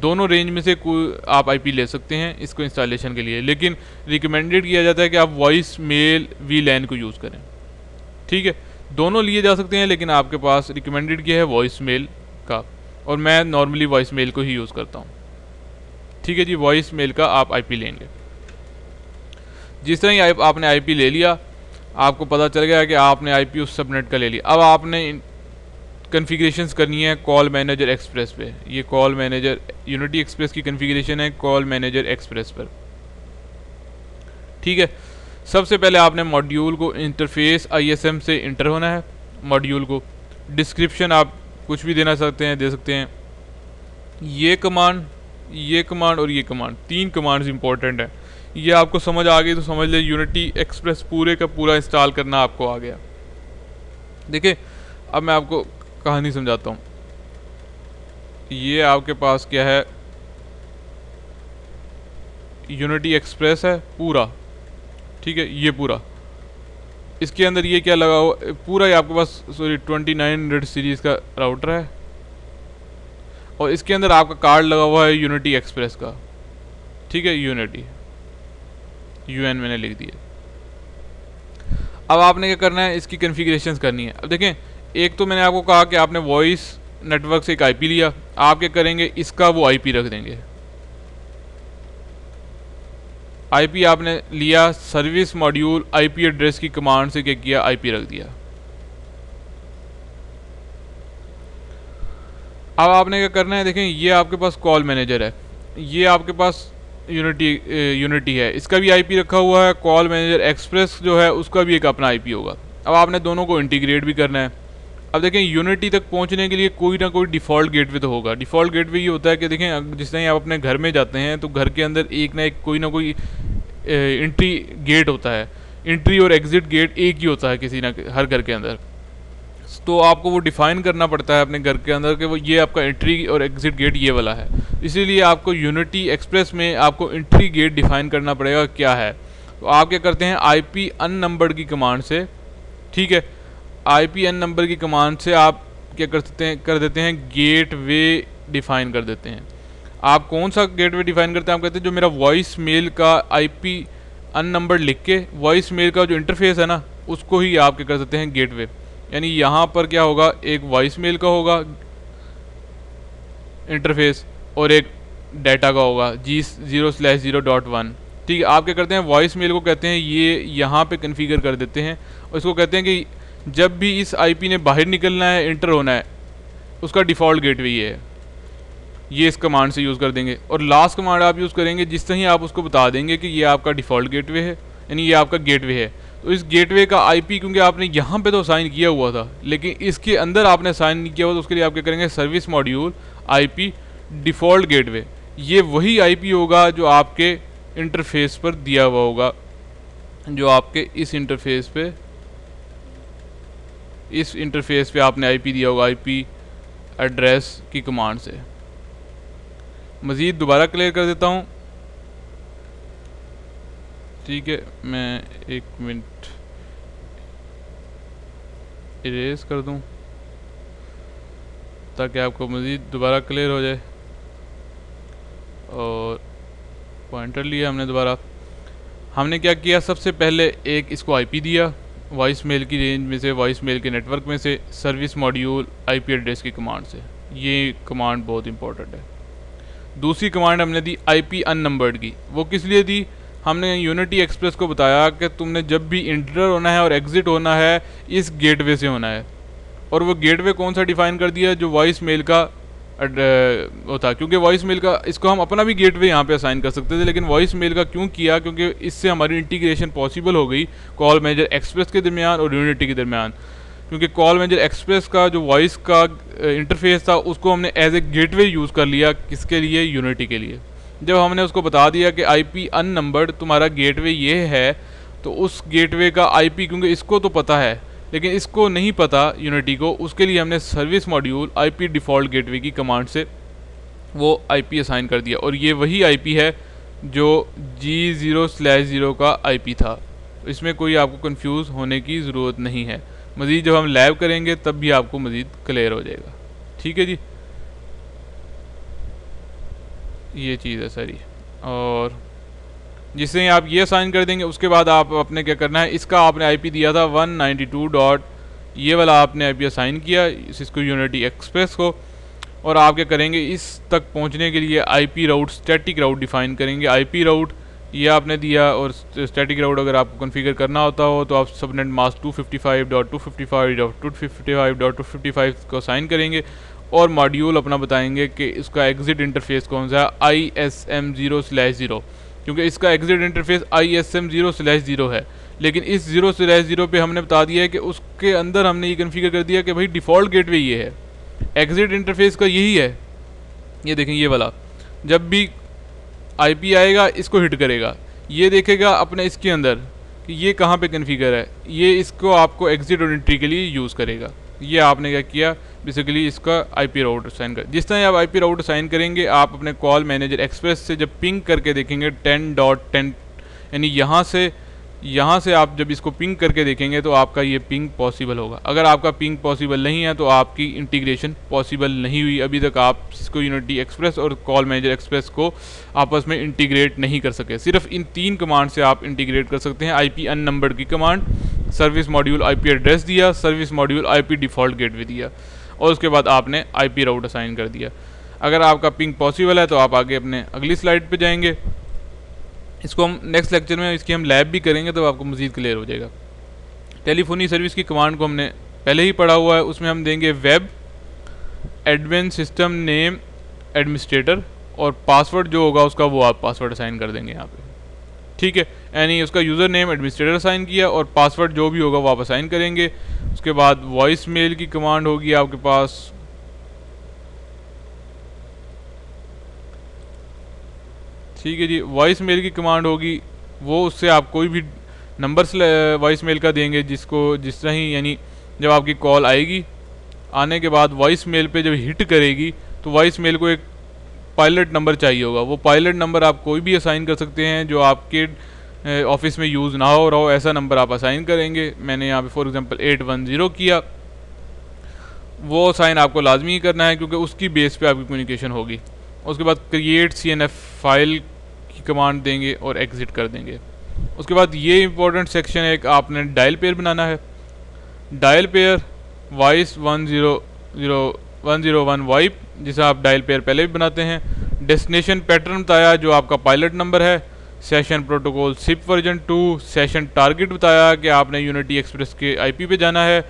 दोनों रेंज में से कोई आप आईपी ले सकते हैं इसको इंस्टॉलेशन के लिए, लेकिन रिकमेंडेड किया जाता है कि आप वॉइस मेल वी लैन को यूज़ करें। ठीक है, दोनों लिए जा सकते हैं लेकिन आपके पास रिकमेंडेड किया है वॉइस मेल का, और मैं नॉर्मली वॉइस मेल को ही यूज़ करता हूँ। ठीक है जी, वॉइस मेल का आप आईपी लेंगे। जिस तरह ही आप, आपने आईपी ले लिया, आपको पता चल गया कि आपने आईपी उस सबनेट का ले लिया। अब आपने कॉन्फ़िगरेशंस करनी है कॉल मैनेजर एक्सप्रेस पे। ये कॉल मैनेजर यूनिटी एक्सप्रेस की कॉन्फ़िगरेशन है कॉल मैनेजर एक्सप्रेस पर। ठीक है, सबसे पहले आपने मॉड्यूल को इंटरफेस आईएसएम से इंटर होना है। मॉड्यूल को डिस्क्रिप्शन आप कुछ भी देना सकते हैं, दे सकते हैं। ये कमांड, ये कमांड और ये कमांड, तीन कमांड्स इंपॉर्टेंट हैं। ये आपको समझ आ गई तो समझ ले यूनिटी एक्सप्रेस पूरे का पूरा इंस्टॉल करना आपको आ गया। देखिए, अब मैं आपको कहानी समझाता हूँ। ये आपके पास क्या है, यूनिटी एक्सप्रेस है पूरा। ठीक है, ये पूरा इसके अंदर ये क्या लगा हुआ पूरा, ये आपके पास sorry twenty nine hundred series का राउटर है और इसके अंदर आपका कार्ड लगा हुआ है यूनिटी एक्सप्रेस का। ठीक है, यूनिटी यू एन मैंने लिख दिया। अब आपने क्या करना है, इसकी कॉन्फ़िगरेशंस करनी है। अब देखें, एक तो मैंने आपको कहा कि आपने वॉइस नेटवर्क से एक आईपी लिया, आप क्या करेंगे इसका वो आईपी रख देंगे। आईपी आपने लिया, सर्विस मॉड्यूल आईपी एड्रेस की कमांड से क्या किया, आईपी रख दिया। अब आपने क्या करना है, देखें ये आपके पास कॉल मैनेजर है, ये आपके पास यूनिटी यूनिटी है, इसका भी आईपी रखा हुआ है। कॉल मैनेजर एक्सप्रेस जो है उसका भी एक अपना आईपी होगा। अब आपने दोनों को इंटीग्रेट भी करना है। अब देखें यूनिटी तक पहुंचने के लिए कोई ना कोई डिफ़ॉल्ट गेटवे तो होगा। डिफ़ॉल्ट गेटवे ये होता है कि देखें जिस तरह आप अपने घर में जाते हैं तो घर के अंदर एक ना एक कोई ना कोई एंट्री गेट होता है, एंट्री और एग्ज़िट गेट एक ही होता है किसी ना हर घर के अंदर। तो आपको वो डिफ़ाइन करना पड़ता है अपने घर के अंदर कि वो ये आपका एंट्री और एग्ज़िट गेट ये वाला है। इसीलिए आपको यूनिटी एक्सप्रेस में आपको एंट्री गेट डिफ़ाइन करना पड़ेगा क्या है। तो आप क्या करते हैं, आई पी अन नंबर की कमांड से, ठीक है आई पी एन नंबर की कमांड से आप क्या कर सकते हैं, कर देते हैं गेट वे डिफ़ाइन कर देते हैं। आप कौन सा गेट वे डिफ़ाइन करते हैं, आप कहते हैं जो मेरा वॉइस मेल का आई पी अन नंबर लिख के वॉइस मेल का जो इंटरफेस है ना उसको ही आप क्या कर सकते हैं गेट वे। यानी यहाँ पर क्या होगा, एक वॉइस मेल का होगा इंटरफेस और एक डाटा का होगा G zero slash zero dot one. ठीक है, आप क्या करते हैं वॉइस मेल को कहते हैं ये यहाँ पे कन्फिगर कर देते हैं और इसको कहते हैं कि जब भी इस आईपी ने बाहर निकलना है इंटर होना है उसका डिफ़ॉल्ट गेटवे ये है, ये इस कमांड से यूज़ कर देंगे। और लास्ट कमांड आप यूज़ करेंगे जिस तरह ही आप उसको बता देंगे कि ये आपका डिफ़ॉल्ट गेटवे है, यानी ये आपका गेटवे है। तो इस गेटवे का आईपी क्योंकि आपने यहाँ पे तो साइन किया हुआ था लेकिन इसके अंदर आपने साइन नहीं किया हुआ, तो उसके लिए आप क्या करेंगे service module IP default gateway, ये वही आईपी होगा जो आपके इंटरफेस पर दिया हुआ होगा, जो आपके इस इंटरफेस पे इस इंटरफेस पे आपने आईपी दिया होगा आईपी एड्रेस की कमांड से। मज़ीद दोबारा क्लियर कर देता हूँ। ठीक है, मैं एक मिनट इरेज कर दूं ताकि आपको मज़ीद दोबारा क्लियर हो जाए। और पॉइंटर लिया हमने दोबारा, हमने क्या किया, सबसे पहले एक इसको आईपी दिया वॉइस मेल की रेंज में से, वॉइस मेल के नेटवर्क में से, सर्विस मॉड्यूल आईपी एड्रेस की कमांड से। ये कमांड बहुत इंपॉर्टेंट है। दूसरी कमांड हमने दी आईपी अननंबर्ड की। वो किस लिए दी, हमने यूनिटी एक्सप्रेस को बताया कि तुमने जब भी इंटर होना है और एग्ज़िट होना है इस गेटवे से होना है। और वो गेटवे कौन सा डिफ़ाइन कर दिया, जो वॉइस मेल का होता, क्योंकि वॉइस मेल का इसको हम अपना भी गेटवे यहाँ पे असाइन कर सकते थे लेकिन वॉइस मेल का क्यों किया, क्योंकि इससे हमारी इंटीग्रेशन पॉसिबल हो गई कॉल मैनेजर एक्सप्रेस के दरमियान और यूनिटी के दरमियान। क्योंकि कॉल मैनेजर एक्सप्रेस का जो वॉइस का इंटरफेस था उसको हमने एज ए गेटवे यूज़ कर लिया, किसके लिए, यूनिटी के लिए। जब हमने उसको बता दिया कि आईपी अननंबर्ड तुम्हारा गेटवे ये है, तो उस गेटवे का आईपी क्योंकि इसको तो पता है लेकिन इसको नहीं पता यूनिटी को, उसके लिए हमने service module IP default gateway की कमांड से वो आईपी असाइन कर दिया। और ये वही आईपी है जो जी जीरो स्लैश जीरो का आईपी था। इसमें कोई आपको कंफ्यूज होने की ज़रूरत नहीं है। मज़ीद जब हम लैब करेंगे तब भी आपको मज़ीद क्लियर हो जाएगा। ठीक है जी। ये चीज़ है सारी। और जिससे आप ये साइन कर देंगे उसके बाद आप अपने क्या करना है, इसका आपने आईपी दिया था वन नाइन्टी टू डॉट ये वाला आपने आईपी असाइन किया सिस्को यूनिटी एक्सप्रेस को, और आप क्या करेंगे इस तक पहुंचने के लिए IP route static route define करेंगे। आईपी राउट ये आपने दिया, और स्टैटिक राउट अगर आपको कॉन्फ़िगर करना होता हो तो आप subnet mask two fifty five dot two fifty five dot two fifty five dot two fifty five को साइन करेंगे और मॉड्यूल अपना बताएंगे कि इसका एग्ज़िट इंटरफेस कौन सा है I S M zero slash zero, क्योंकि इसका exit interface I S M zero slash zero है। लेकिन इस ज़ीरो स्लैश ज़ीरो पर हमने बता दिया है कि उसके अंदर हमने ये कॉन्फ़िगर कर दिया कि भाई डिफ़ॉल्ट गेटवे ये है, एग्ज़िट इंटरफेस का यही है। ये देखें ये वाला जब भी आईपी आएगा इसको हिट करेगा, ये देखेगा अपने इसके अंदर कि ये कहाँ पे कन्फिगर है, ये इसको आपको एग्ज़िट और एंट्री के लिए यूज़ करेगा। ये आपने क्या किया बेसिकली इसका आईपी राउट साइन कर। जिस तरह आप आईपी राउट साइन करेंगे आप अपने कॉल मैनेजर एक्सप्रेस से जब पिंग करके देखेंगे टेन डॉट टेन, यानी यहाँ से यहाँ से आप जब इसको पिंग करके देखेंगे तो आपका ये पिंग पॉसिबल होगा। अगर आपका पिंग पॉसिबल नहीं है तो आपकी इंटीग्रेशन पॉसिबल नहीं हुई, अभी तक आप सिस्को यूनिटी एक्सप्रेस और कॉल मैनेजर एक्सप्रेस को आपस में इंटीग्रेट नहीं कर सके। सिर्फ इन तीन कमांड से आप इंटीग्रेट कर सकते हैं, आईपी अननंबर्ड की command, service module IP address दिया, service module IP default gateway दिया, और उसके बाद आपने आईपी राउट असाइन कर दिया। अगर आपका पिंग पॉसिबल है तो आप आगे अपने अगली स्लाइड पर जाएँगे। इसको हम नेक्स्ट लेक्चर में इसकी हम लैब भी करेंगे तो आपको मज़ीद क्लियर हो जाएगा। टेलीफोनी सर्विस की कमांड को हमने पहले ही पढ़ा हुआ है, उसमें हम देंगे web admin system name administrator, और पासवर्ड जो होगा उसका वो आप पासवर्ड असाइन कर देंगे यहाँ पे, ठीक है। यानी उसका यूज़र नेम एडमिनिस्ट्रेटर असाइन किया और पासवर्ड जो भी होगा वो आप असाइन करेंगे। उसके बाद वॉइस मेल की कमांड होगी आपके पास, ठीक है जी। वॉइस मेल की कमांड होगी वो, उससे आप कोई भी नंबर वॉइस मेल का देंगे जिसको जिस तरह ही, यानी जब आपकी कॉल आएगी आने के बाद वॉइस मेल पे जब हिट करेगी तो वॉइस मेल को एक पायलट नंबर चाहिए होगा, वो पायलट नंबर आप कोई भी असाइन कर सकते हैं जो आपके ऑफिस में यूज़ ना हो रहा हो, ऐसा नंबर आप असाइन करेंगे। मैंने यहाँ पे for example eight one zero किया, वो साइन आपको लाजमी करना है क्योंकि उसकी बेस पर आपकी कम्युनिकेशन होगी। उसके बाद क्रिएट सीएनएफ फाइल की कमांड देंगे और एग्ज़िट कर देंगे। उसके बाद ये इंपॉर्टेंट सेक्शन है, एक आपने डायल पेयर बनाना है। Dial peer voice one zero zero one zero one voip, जिसे आप डायल पेयर पहले भी बनाते हैं। डेस्टिनेशन पैटर्न बताया जो आपका पायलट नंबर है, session protocol sip version two, session target बताया कि आपने यूनिटी एक्सप्रेस के आई पी पे जाना है।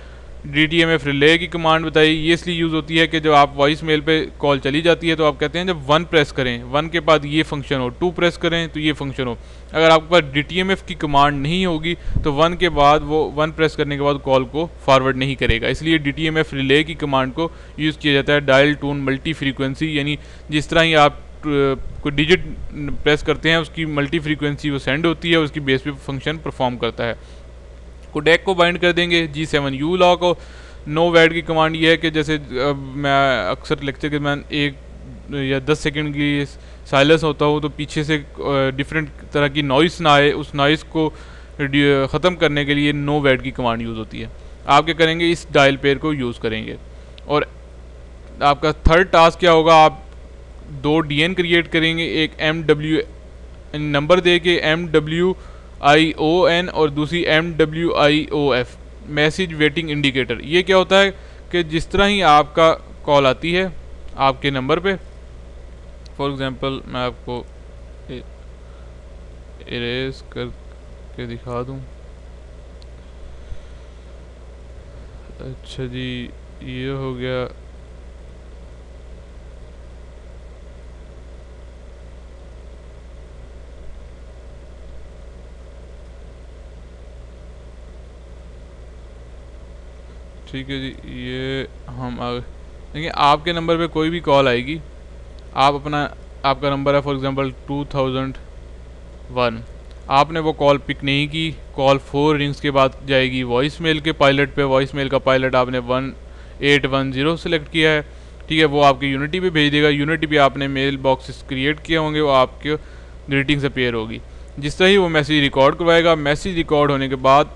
D T M F relay की कमांड बताई, ये इसलिए यूज़ होती है कि जब आप वॉइस मेल पे कॉल चली जाती है तो आप कहते हैं जब वन प्रेस करें, वन के बाद ये फंक्शन हो, टू प्रेस करें तो ये फंक्शन हो। अगर आपके पास डी टी एम एफ की कमांड नहीं होगी तो वन के बाद वो वन प्रेस करने के बाद कॉल को फॉरवर्ड नहीं करेगा, इसलिए D T M F relay की कमांड को यूज़ किया जाता है। डायल टून मल्टी फ्रीक्वेंसी, यानी जिस तरह ही आप कोई डिजिट प्रेस करते हैं उसकी मल्टी फ्रीक्वेंसी वो सेंड होती है, उसकी बेस पे फंक्शन परफॉर्म करता है। कोडेक को बाइंड कर देंगे जी सेवन यू लॉ को। नो वैड की कमांड ये है कि जैसे मैं अक्सर लेक्चर के दौरान एक या दस सेकंड की साइलेंस होता हो तो पीछे से डिफरेंट तरह की नॉइस ना आए, उस नॉइस को ख़त्म करने के लिए नो वैड की कमांड यूज़ होती है। आप क्या करेंगे इस डायल पेयर को यूज़ करेंगे। और आपका थर्ड टास्क क्या होगा, आप दो डी एन क्रिएट करेंगे, एक एम डब्ल्यू नंबर दे के M W I O N और दूसरी M W I O F message waiting indicator. ये क्या होता है कि जिस तरह ही आपका कॉल आती है आपके नंबर पे, फॉर एग्ज़ाम्पल मैं आपको इरेज करके दिखा दूँ। अच्छा जी ये हो गया, ठीक है जी। ये हम आगे देखिए आपके नंबर पे कोई भी कॉल आएगी, आप अपना आपका नंबर है for example two thousand one, आपने वो कॉल पिक नहीं की, कॉल फोर रिंग्स के बाद जाएगी वॉइस मेल के पायलट पे। वॉइस मेल का पायलट आपने one eight one zero select किया है, ठीक है, वो आपके यूनिटी पे भेज देगा। यूनिटी पे आपने मेल बॉक्सेस क्रिएट किए होंगे, वो आपके ग्रीटिंग्स अपेयर होगी। जिस तरह ही वो मैसेज रिकॉर्ड करवाएगा, मैसेज रिकॉर्ड होने के बाद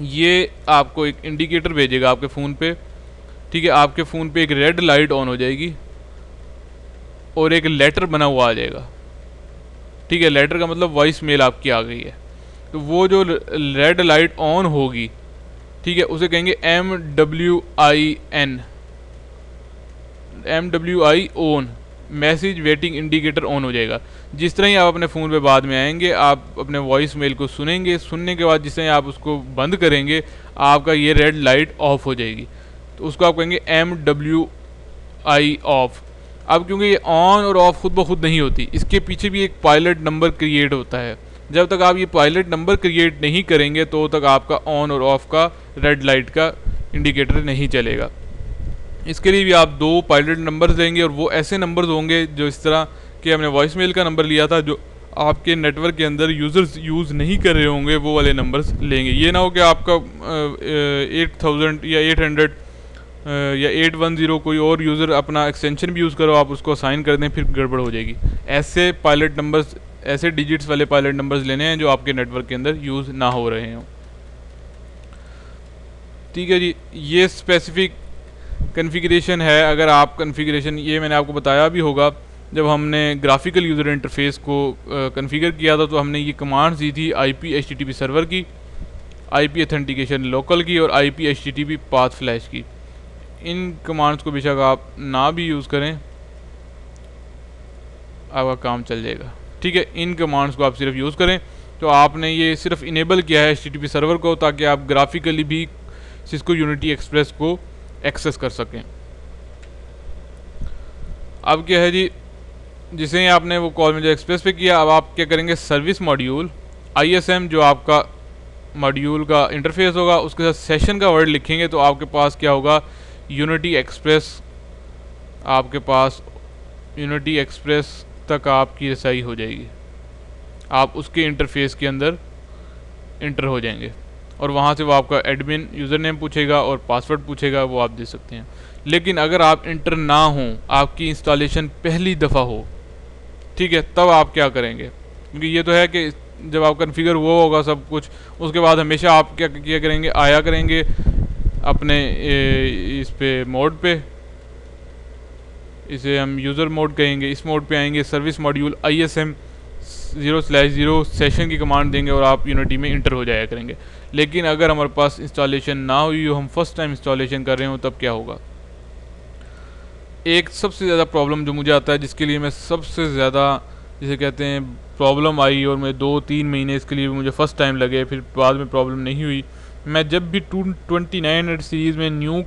ये आपको एक इंडिकेटर भेजेगा आपके फ़ोन पे, ठीक है। आपके फ़ोन पे एक रेड लाइट ऑन हो जाएगी और एक लेटर बना हुआ आ जाएगा। ठीक है, लेटर का मतलब वॉइस मेल आपकी आ गई है। तो वो जो रेड लाइट ऑन होगी, ठीक है, उसे कहेंगे M W I N, M W I on, message waiting indicator on हो जाएगा। जिस तरह ही आप अपने फ़ोन पे बाद में आएंगे, आप अपने वॉइस मेल को सुनेंगे, सुनने के बाद जिस तरह आप उसको बंद करेंगे, आपका ये रेड लाइट ऑफ हो जाएगी। तो उसको आप कहेंगे एम डब्ल्यू आई ऑफ। अब क्योंकि ये ऑन और ऑफ खुद ब खुद नहीं होती, इसके पीछे भी एक पायलट नंबर क्रिएट होता है। जब तक आप ये पायलट नंबर क्रिएट नहीं करेंगे तो तक आपका ऑन और ऑफ का रेड लाइट का इंडिकेटर नहीं चलेगा। इसके लिए भी आप दो पायलट नंबर्स लेंगे और वो ऐसे नंबर्स होंगे जो इस तरह के हमने वॉइस मेल का नंबर लिया था, जो आपके नेटवर्क के अंदर यूज़र्स यूज़ नहीं कर रहे होंगे, वो वाले नंबर्स लेंगे। ये ना हो कि आपका एट थाउज़ेंड या एट हंड्रेड या एट वन ज़ीरो कोई और यूज़र अपना एक्सटेंशन भी यूज़ करो, आप उसको साइन कर दें, फिर गड़बड़ हो जाएगी। ऐसे पायलट नंबर्स, ऐसे डिजिट्स वाले पायलट नंबर्स लेने हैं जो आपके नेटवर्क के अंदर यूज़ ना हो रहे हों। ठीक है जी, ये स्पेसिफिक कन्फिग्रेशन है। अगर आप कन्फिग्रेशन, ये मैंने आपको बताया भी होगा, जब हमने ग्राफिकल यूज़र इंटरफेस को कन्फिगर किया था तो हमने ये कमांड्स दी थी आईपी एचटीटीपी सर्वर की, आईपी ऑथेंटिकेशन लोकल की और आईपी एचटीटीपी पाथ फ्लैश की। इन कमांड्स को बेशक आप ना भी यूज़ करें, आपका काम चल जाएगा। ठीक है, इन कमांड्स को आप सिर्फ यूज़ करें। तो आपने ये सिर्फ इनेबल किया है एचटीटीपी सर्वर को ताकि आप ग्राफिकली भी सिस्को यूनिटी एक्सप्रेस को एक्सेस कर सकें। अब क्या है जी, जिसे आपने वो कॉल में जो एक्सप्रेस पे किया, अब आप क्या करेंगे, सर्विस मॉड्यूल आईएसएम जो आपका मॉड्यूल का इंटरफेस होगा, उसके साथ सेशन का वर्ड लिखेंगे तो आपके पास क्या होगा, यूनिटी एक्सप्रेस। आपके पास यूनिटी एक्सप्रेस तक आपकी रसाई हो जाएगी, आप उसके इंटरफेस के अंदर इंटर हो जाएंगे और वहाँ से वो आपका एडमिन यूज़र नेम पूछेगा और पासवर्ड पूछेगा, वो आप दे सकते हैं। लेकिन अगर आप इंटर ना हों, आपकी इंस्टॉलेशन पहली दफ़ा हो, ठीक है, तब आप क्या करेंगे, क्योंकि ये तो है कि जब आप कन्फिगर हुआ हो होगा सब कुछ, उसके बाद हमेशा आप क्या क्या करेंगे, आया करेंगे अपने इस पर मोड पे, इसे हम यूज़र मोड कहेंगे, इस मोड पे आएंगे, service module I S M zero slash zero session की कमांड देंगे और आप यूनिटी में इंटर हो जाया करेंगे। लेकिन अगर हमारे पास इंस्टॉलेशन ना हुई हो, हम फर्स्ट टाइम इंस्टॉलेशन कर रहे हो, तब क्या होगा। एक सबसे ज़्यादा प्रॉब्लम जो मुझे आता है, जिसके लिए मैं सबसे ज़्यादा, जिसे कहते हैं, प्रॉब्लम आई और मैं दो तीन महीने इसके लिए मुझे फ़र्स्ट टाइम लगे, फिर बाद में प्रॉब्लम नहीं हुई। मैं जब भी two twenty nine hundred series में न्यू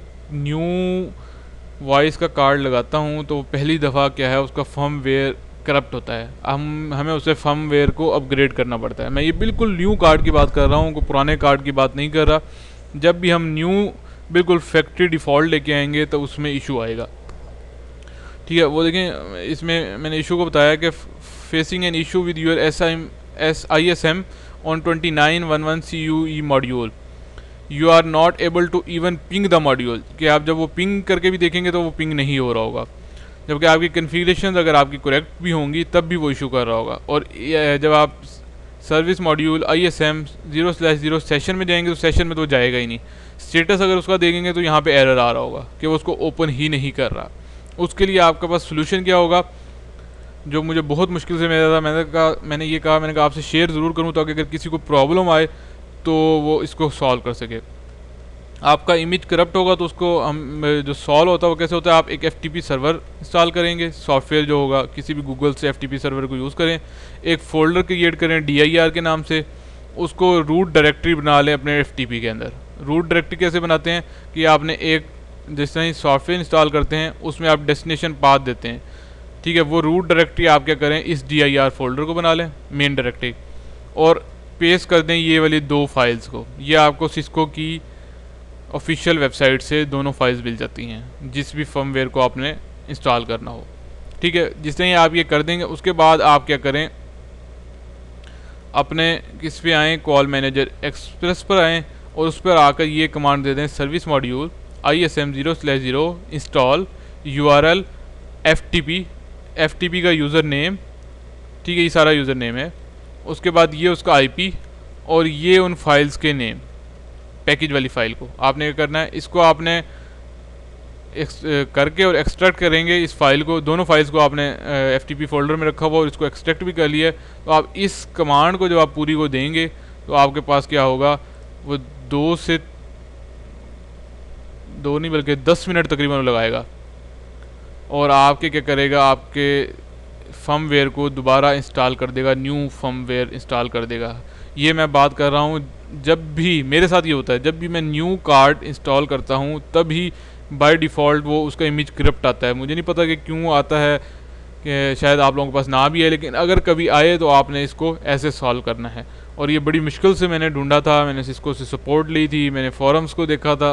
न्यू वॉइस का कार्ड लगाता हूँ तो पहली दफ़ा क्या है, उसका फर्मवेयर करप्ट होता है, हम हमें उसे फर्मवेयर को अपग्रेड करना पड़ता है। मैं ये बिल्कुल न्यू कार्ड की बात कर रहा हूँ, कोई पुराने कार्ड की बात नहीं कर रहा। जब भी हम न्यू बिल्कुल फैक्ट्री डिफ़ॉल्ट लेके आएंगे तो उसमें इशू आएगा। ठीक है, वो देखें, इसमें मैंने इशू को बताया कि facing an issue with your S I S I S M on twenty nine one one C U E module, you are not able to even ping the module, कि आप जब वो पिंग करके भी देखेंगे तो वो पिंग नहीं हो रहा होगा, जबकि आपकी कन्फिग्रेशन अगर आपकी करेक्ट भी होंगी तब भी वो इशू कर रहा होगा। और जब आप service module I S M zero slash zero session में जाएंगे तो सेशन में तो जाएगा ही नहीं, स्टेटस अगर उसका देखेंगे तो यहाँ पे एरर आ रहा होगा कि वो उसको ओपन ही नहीं कर रहा। उसके लिए आपके पास सोल्यूशन क्या होगा, जो मुझे बहुत मुश्किल से मिला था, मैंने कहा मैंने ये कहा मैंने कहा आपसे शेयर ज़रूर करूँ ताकि अगर किसी को प्रॉब्लम आए तो वो इसको सॉल्व कर सके। आपका इमेज करप्ट होगा तो उसको हम जो सॉल्व होता है वो कैसे होता है, आप एक एफटीपी सर्वर इंस्टॉल करेंगे, सॉफ्टवेयर जो होगा किसी भी गूगल से एफटीपी सर्वर को यूज़ करें, एक फ़ोल्डर क्रिएट करें डीआईआर के नाम से, उसको रूट डायरेक्टरी बना लें अपने एफटीपी के अंदर। रूट डायरेक्टरी कैसे बनाते हैं कि आपने एक जिस तरह सॉफ्टवेयर इंस्टॉल करते हैं उसमें आप डेस्टिनेशन पाथ देते हैं, ठीक है, वो रूट डायरेक्टरी आप क्या करें, इस डीआईआर फोल्डर को बना लें मेन डायरेक्टरी और पेस्ट कर दें ये वाली दो फाइल्स को। ये आपको सिस्को की ऑफिशियल वेबसाइट से दोनों फाइल्स मिल जाती हैं, जिस भी फर्मवेयर को आपने इंस्टॉल करना हो। ठीक है, जिस तरह आप ये कर देंगे उसके बाद आप क्या करें, अपने किस पे आएँ, कॉल मैनेजर एक्सप्रेस पर आएँ और उस पर आकर ये कमांड दे दें, service module I S M zero slash zero install U R L F T P, F T P का यूज़र नेम, ठीक है, ये सारा यूज़र नेम है, उसके बाद ये उसका आई पी और ये उन फाइल्स के नेम, पैकेज वाली फ़ाइल को आपने क्या करना है, इसको आपने करके और एक्सट्रैक्ट करेंगे इस फाइल को, दोनों फाइल्स को आपने एफ टी पी फोल्डर में रखा हुआ और इसको एक्सट्रैक्ट भी कर लिया है, तो आप इस कमांड को जब आप पूरी को देंगे तो आपके पास क्या होगा, वो दो से दो नहीं बल्कि दस मिनट तकरीबन लगाएगा और आपके क्या करेगा, आपके फर्मवेयर को दोबारा इंस्टॉल कर देगा, न्यू फर्मवेयर इंस्टॉल कर देगा। ये मैं बात कर रहा हूँ, जब भी मेरे साथ ये होता है, जब भी मैं न्यू कार्ड इंस्टॉल करता हूँ तभी बाय डिफ़ॉल्ट वो उसका इमेज करप्ट आता है। मुझे नहीं पता कि क्यों आता है, कि शायद आप लोगों के पास ना भी है, लेकिन अगर कभी आए तो आपने इसको ऐसे सॉल्व करना है। और ये बड़ी मुश्किल से मैंने ढूंढा था, मैंने सिस्को से सपोर्ट ली थी, मैंने फॉरम्स को देखा था,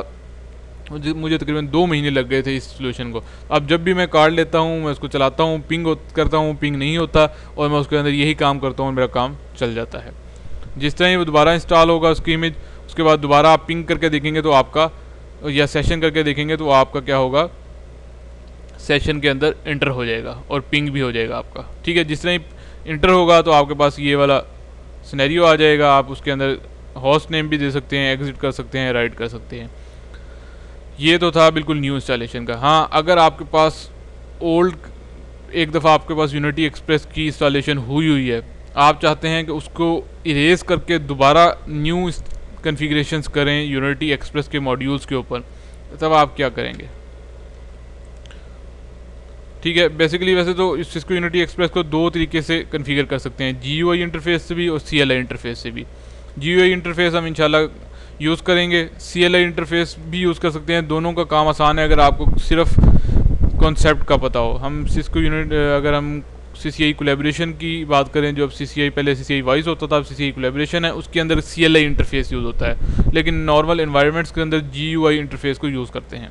मुझे तकरीबन दो महीने लग गए थे इस सोल्यूशन को। अब जब भी मैं कार्ड लेता हूँ, मैं उसको चलाता हूँ, पिंग करता हूँ, पिंग नहीं होता और मैं उसके अंदर यही काम करता हूँ, मेरा काम चल जाता है। जिस तरह ही वो दोबारा इंस्टॉल होगा उसकी इमेज, उसके बाद दोबारा आप पिंग करके देखेंगे तो आपका, या सेशन करके देखेंगे तो आपका क्या होगा, सेशन के अंदर इंटर हो जाएगा और पिंग भी हो जाएगा आपका, ठीक है। जिस तरह ही इंटर होगा तो आपके पास ये वाला सिनेरियो आ जाएगा, आप उसके अंदर होस्ट नेम भी दे सकते हैं, एग्जिट कर सकते हैं, राइट कर सकते हैं। ये तो था बिल्कुल न्यू इंस्टॉलेशन का। हाँ, अगर आपके पास ओल्ड, एक दफ़ा आपके पास यूनिटी एक्सप्रेस की इंस्टॉलेशन हुई हुई है, आप चाहते हैं कि उसको इरेज़ करके दोबारा न्यू कॉन्फ़िगरेशंस करें यूनिटी एक्सप्रेस के मॉड्यूल्स के ऊपर, तब आप क्या करेंगे, ठीक है। बेसिकली वैसे तो सिस्को यूनिटी एक्सप्रेस को दो तरीके से कॉन्फ़िगर कर सकते हैं, जीयूआई इंटरफेस से भी और सीएलआई इंटरफेस से भी। जीयूआई इंटरफेस हम इंशाल्लाह यूज़ करेंगे, सीएलआई इंटरफेस भी यूज़ कर सकते हैं, दोनों का काम आसान है अगर आपको सिर्फ कॉन्सेप्ट का पता हो। हम सिस्को यूनिट, अगर हम सी सी आई कोलेब्रेशन की बात करें, जो अब सी सी आई, पहले सी सी आई वॉइस होता था, अब सी सी आई कोलेब्रेशन है, उसके अंदर C L I interface use होता है, लेकिन नॉर्मल इन्वायरमेंट्स के अंदर जी यू आई इंटरफेस को यूज़ करते हैं।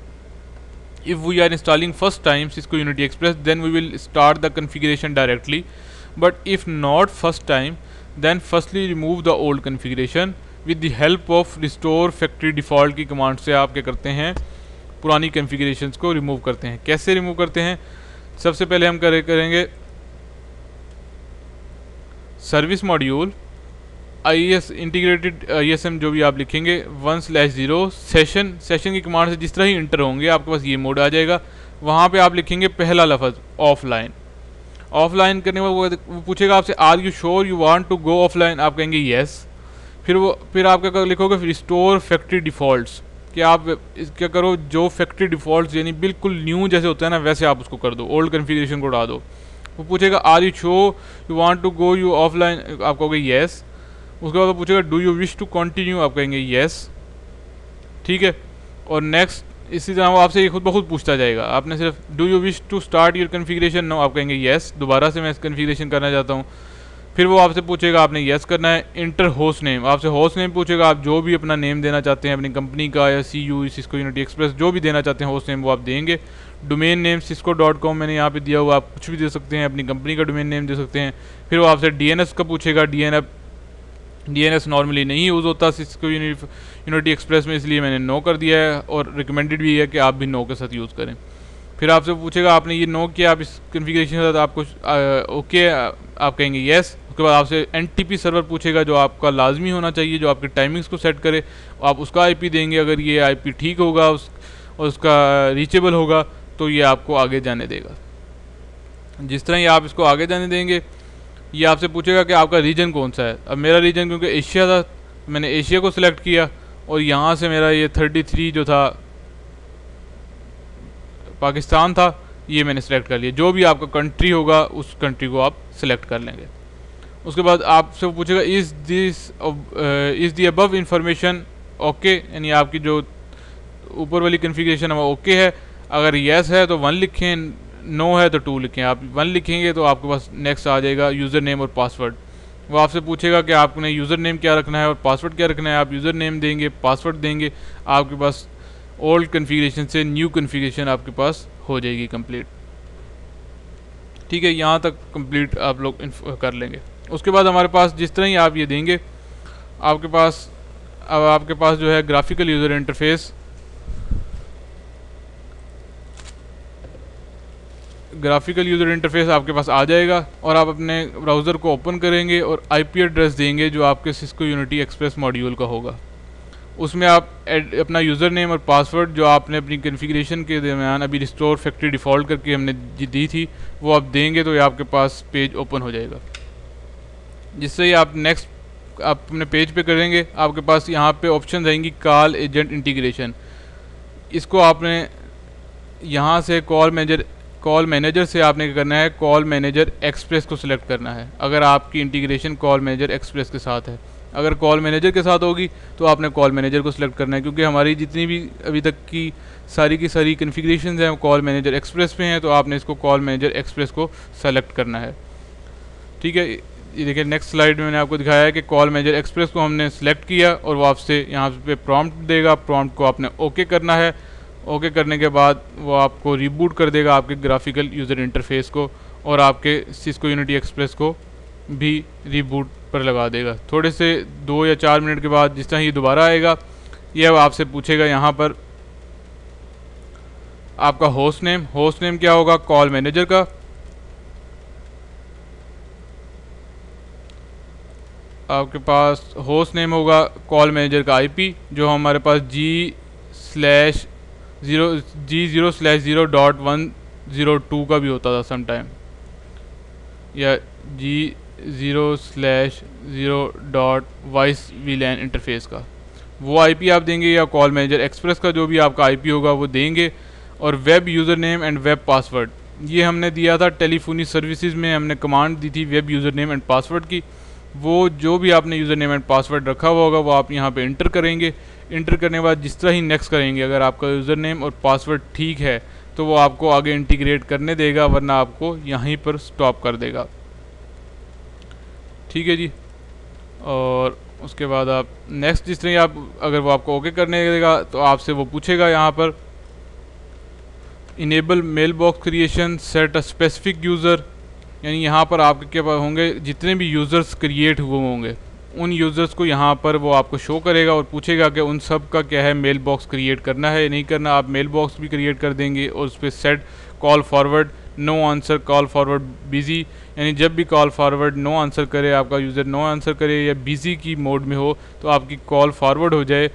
If we are installing first time Cisco unity express then we will start the configuration directly, but if not first time then firstly remove the old configuration with the help of restore factory default की command से आप क्या करते हैं, पुरानी configuration को remove करते हैं। कैसे रिमूव करते हैं? सबसे पहले हम करे करेंगे service module I S integrated I S M जो भी आप लिखेंगे one slash zero session, session की कमांड से जिस तरह ही इंटर होंगे आपके पास ये मोड आ जाएगा, वहाँ पे आप लिखेंगे पहला लफ्ज़ ऑफलाइन। ऑफलाइन करने के बाद वो पूछेगा आपसे are you sure you want to go offline, आप कहेंगे येस, फिर वो फिर आप क्या लिखोगे, रिस्टोर फैक्ट्री डिफ़ॉल्ट्स, कि आप क्या करो जो फैक्ट्री डिफ़ॉल्ट यानी बिल्कुल न्यू जैसे होता है ना वैसे आप उसको कर दो, ओल्ड कन्फिग्रेशन को उड़ा दो। वो पूछेगा are you sure you want to go you offline, आप कहोगे येस, उसके बाद वो पूछेगा do you wish to continue, आप कहेंगे येस, ठीक है। और नेक्स्ट इसी तरह वो आपसे खुद ब खुद पूछता जाएगा, आपने सिर्फ do you wish to start your configuration, no, आप कहेंगे येस, दोबारा से मैं कन्फिग्रेशन करना चाहता हूँ, फिर वो आपसे पूछेगा आपने येस करना है। इंटर होस्ट नेम, आपसे होस्ट नेम पूछेगा, आप जो भी अपना नेम देना चाहते हैं अपनी कंपनी का या C U Cisco unity express जो भी देना चाहते हैं होस्ट नेम वो आप देंगे। Domain name Cisco dot com मैंने यहाँ पे दिया हुआ, आप कुछ भी दे सकते हैं, अपनी कंपनी का डोमेन नेम दे सकते हैं। फिर वो आपसे डीएनएस का पूछेगा, डीएनएस डीएनएस नॉर्मली नहीं यूज़ होता सिस्को यूनिटी एक्सप्रेस में, इसलिए मैंने नो कर दिया है और रिकमेंडेड भी है कि आप भी नो के साथ यूज़ करें। फिर आपसे पूछेगा आपने ये नो किया, आप इस कॉन्फ़िगरेशन के साथ आपको ओके, आप कहेंगे येस। उसके बाद आपसे एनटीपी सर्वर पूछेगा जो आपका लाजमी होना चाहिए, जो आपकी टाइमिंग्स को सेट करे, आप उसका आईपी देंगे, अगर ये आईपी ठीक होगा उस और उसका रीचेबल होगा तो ये आपको आगे जाने देगा। जिस तरह ही आप इसको आगे जाने देंगे ये आपसे पूछेगा कि आपका रीजन कौन सा है। अब मेरा रीजन क्योंकि एशिया था, मैंने एशिया को सिलेक्ट किया और यहाँ से मेरा ये तैंतीस जो था पाकिस्तान था, ये मैंने सिलेक्ट कर लिया। जो भी आपका कंट्री होगा उस कंट्री को आप सिलेक्ट कर लेंगे। उसके बाद आपसे पूछेगा is this is the above information okay, यानी आपकी जो ऊपर वाली कॉन्फ़िगरेशन है वो ओके है, अगर येस है तो वन लिखें, नो है तो टू लिखें। आप वन लिखेंगे तो आपके पास नेक्स्ट आ जाएगा यूज़र नेम और पासवर्ड। वो आपसे पूछेगा कि आपने यूज़र नेम क्या रखना है और पासवर्ड क्या रखना है, आप यूज़र नेम देंगे, पासवर्ड देंगे, आपके पास ओल्ड कॉन्फ़िगरेशन से न्यू कॉन्फ़िगरेशन आपके पास हो जाएगी कंप्लीट, ठीक है। यहाँ तक कंप्लीट आप लोग कर लेंगे। उसके बाद हमारे पास जिस तरह ही आप ये देंगे आपके पास, अब आपके पास जो है graphical user interface, graphical user interface आपके पास आ जाएगा और आप अपने ब्राउज़र को ओपन करेंगे और आईपी एड्रेस देंगे जो आपके सिस्को यूनिटी एक्सप्रेस मॉड्यूल का होगा। उसमें आप अपना यूज़र नेम और पासवर्ड जो आपने अपनी कॉन्फ़िगरेशन के दरमियान अभी रिस्टोर फैक्ट्री डिफ़ॉल्ट करके हमने दी थी वो आप देंगे तो ये आपके पास पेज ओपन हो जाएगा, जिससे ही आप नेक्स्ट आप अपने पेज पे करेंगे। आपके पास यहाँ पे ऑप्शन रहेंगी कॉल एजेंट इंटीग्रेशन, इसको आपने यहाँ से कॉल मैनेजर कॉल मैनेजर से आपने क्या करना है, कॉल मैनेजर एक्सप्रेस को सिलेक्ट करना है अगर आपकी इंटीग्रेशन कॉल मैनेजर एक्सप्रेस के साथ है। अगर कॉल मैनेजर के साथ होगी तो आपने कॉल मैनेजर को सिलेक्ट करना है, क्योंकि हमारी जितनी भी अभी तक की सारी की सारी कॉन्फ़िगरेशंस हैं कॉल मैनेजर एक्सप्रेस पे हैं, तो आपने इसको कॉल मैनेजर एक्सप्रेस को सेलेक्ट करना है। ठीक है, ये देखिए नेक्स्ट स्लाइड में मैंने आपको दिखाया है कि कॉल मैनेजर एक्सप्रेस को हमने सेलेक्ट किया और वो आपसे यहाँ पे प्रॉम्प्ट देगा, प्रॉम्प्ट को आपने ओके करना है। ओके करने के बाद वो आपको रिबूट कर देगा आपके ग्राफिकल यूज़र इंटरफेस को और आपके सिस्को यूनिटी एक्सप्रेस को भी रिबूट पर लगा देगा। थोड़े से दो या चार मिनट के बाद जिस तरह ये दोबारा आएगा, यह अब आपसे पूछेगा यहाँ पर आपका होस्ट नेम, होस्ट नेम क्या होगा कॉल मैनेजर का, आपके पास होस्ट नेम होगा कॉल मैनेजर का आईपी जो हमारे पास G slash zero G zero slash zero dot one zero two का भी होता था समटाइम, या G zero slash zero dot voice VLAN interface का वो आईपी आप देंगे, या कॉल मैनेजर एक्सप्रेस का जो भी आपका आईपी होगा वो देंगे। और web user name and web password ये हमने दिया था टेलीफोनी सर्विसेज में, हमने कमांड दी थी web user name and password की, वो जो भी आपने यूज़र नेम एंड पासवर्ड रखा हुआ होगा वो आप यहाँ पे इंटर करेंगे। इंटर करने के बाद जिस तरह ही नेक्स्ट करेंगे अगर आपका यूज़र नेम और पासवर्ड ठीक है तो वो आपको आगे इंटीग्रेट करने देगा, वरना आपको यहीं पर स्टॉप कर देगा। ठीक है जी, और उसके बाद आप नेक्स्ट जिस तरह आप अगर वो आपको ओके करने देगा तो आपसे वो पूछेगा यहाँ पर enable mail box creation set a specific user, यानी यहाँ पर आपके क्या होंगे जितने भी यूज़र्स क्रिएट हुए होंगे उन यूज़र्स को यहाँ पर वो आपको शो करेगा और पूछेगा कि उन सब का क्या है मेल बॉक्स क्रिएट करना है या नहीं करना। आप मेल बॉक्स भी क्रिएट कर देंगे और उस पर set call forward no answer call forward busy, यानी जब भी कॉल फॉरवर्ड नो आंसर करे आपका यूज़र नो आंसर करे या बिज़ी की मोड में हो तो आपकी कॉल फॉरवर्ड हो जाए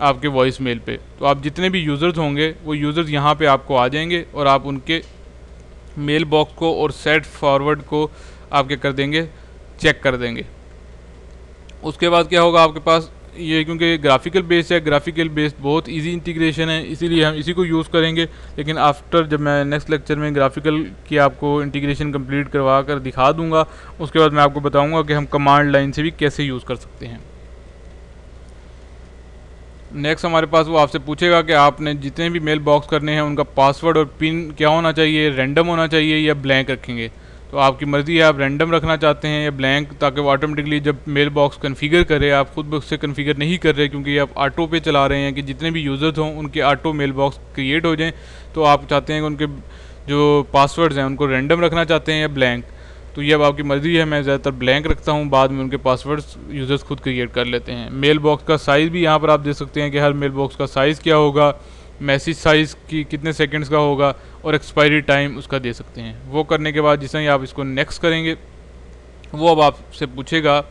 आपके वॉइस मेल पर। तो आप जितने भी यूज़र्स होंगे वो यूज़र्स यहाँ पर आपको आ जाएंगे और आप उनके मेल बॉक्स को और सेट फॉरवर्ड को आप क्या कर देंगे चेक कर देंगे। उसके बाद क्या होगा आपके पास ये क्योंकि ग्राफिकल बेस्ड है, ग्राफिकल बेस्ड बहुत इजी इंटीग्रेशन है इसीलिए हम इसी को यूज़ करेंगे, लेकिन आफ्टर जब मैं नेक्स्ट लेक्चर में ग्राफिकल की आपको इंटीग्रेशन कंप्लीट करवा कर दिखा दूंगा, उसके बाद मैं आपको बताऊंगा कि हम कमांड लाइन से भी कैसे यूज़ कर सकते हैं। नेक्स्ट हमारे पास वो आपसे पूछेगा कि आपने जितने भी मेल बॉक्स करने हैं उनका पासवर्ड और पिन क्या होना चाहिए, रैंडम होना चाहिए या ब्लैंक रखेंगे, तो आपकी मर्ज़ी है आप रैंडम रखना चाहते हैं या ब्लैंक, ताकि वो ऑटोमेटिकली जब मेल बॉक्स कन्फिगर करे आप खुद उससे कन्फिगर नहीं कर रहे क्योंकि आप ऑटो पे चला रहे हैं कि जितने भी यूज़र्स हों उनके ऑटो मेल बॉक्स क्रिएट हो जाएँ। तो आप चाहते हैं कि उनके जो पासवर्ड्स हैं उनको रैंडम रखना चाहते हैं या ब्लैंक, तो ये अब आपकी मर्ज़ी है। मैं ज़्यादातर ब्लैंक रखता हूँ, बाद में उनके पासवर्ड्स यूज़र्स खुद क्रिएट कर लेते हैं। मेल बॉक्स का साइज़ भी यहाँ पर आप देख सकते हैं कि हर मेल बॉक्स का साइज़ क्या होगा, मैसेज साइज़ की कितने सेकंड्स का होगा और एक्सपायरी टाइम उसका दे सकते हैं। वो करने के बाद जिसमें आप इसको नेक्स्ट करेंगे वो अब आपसे पूछेगा,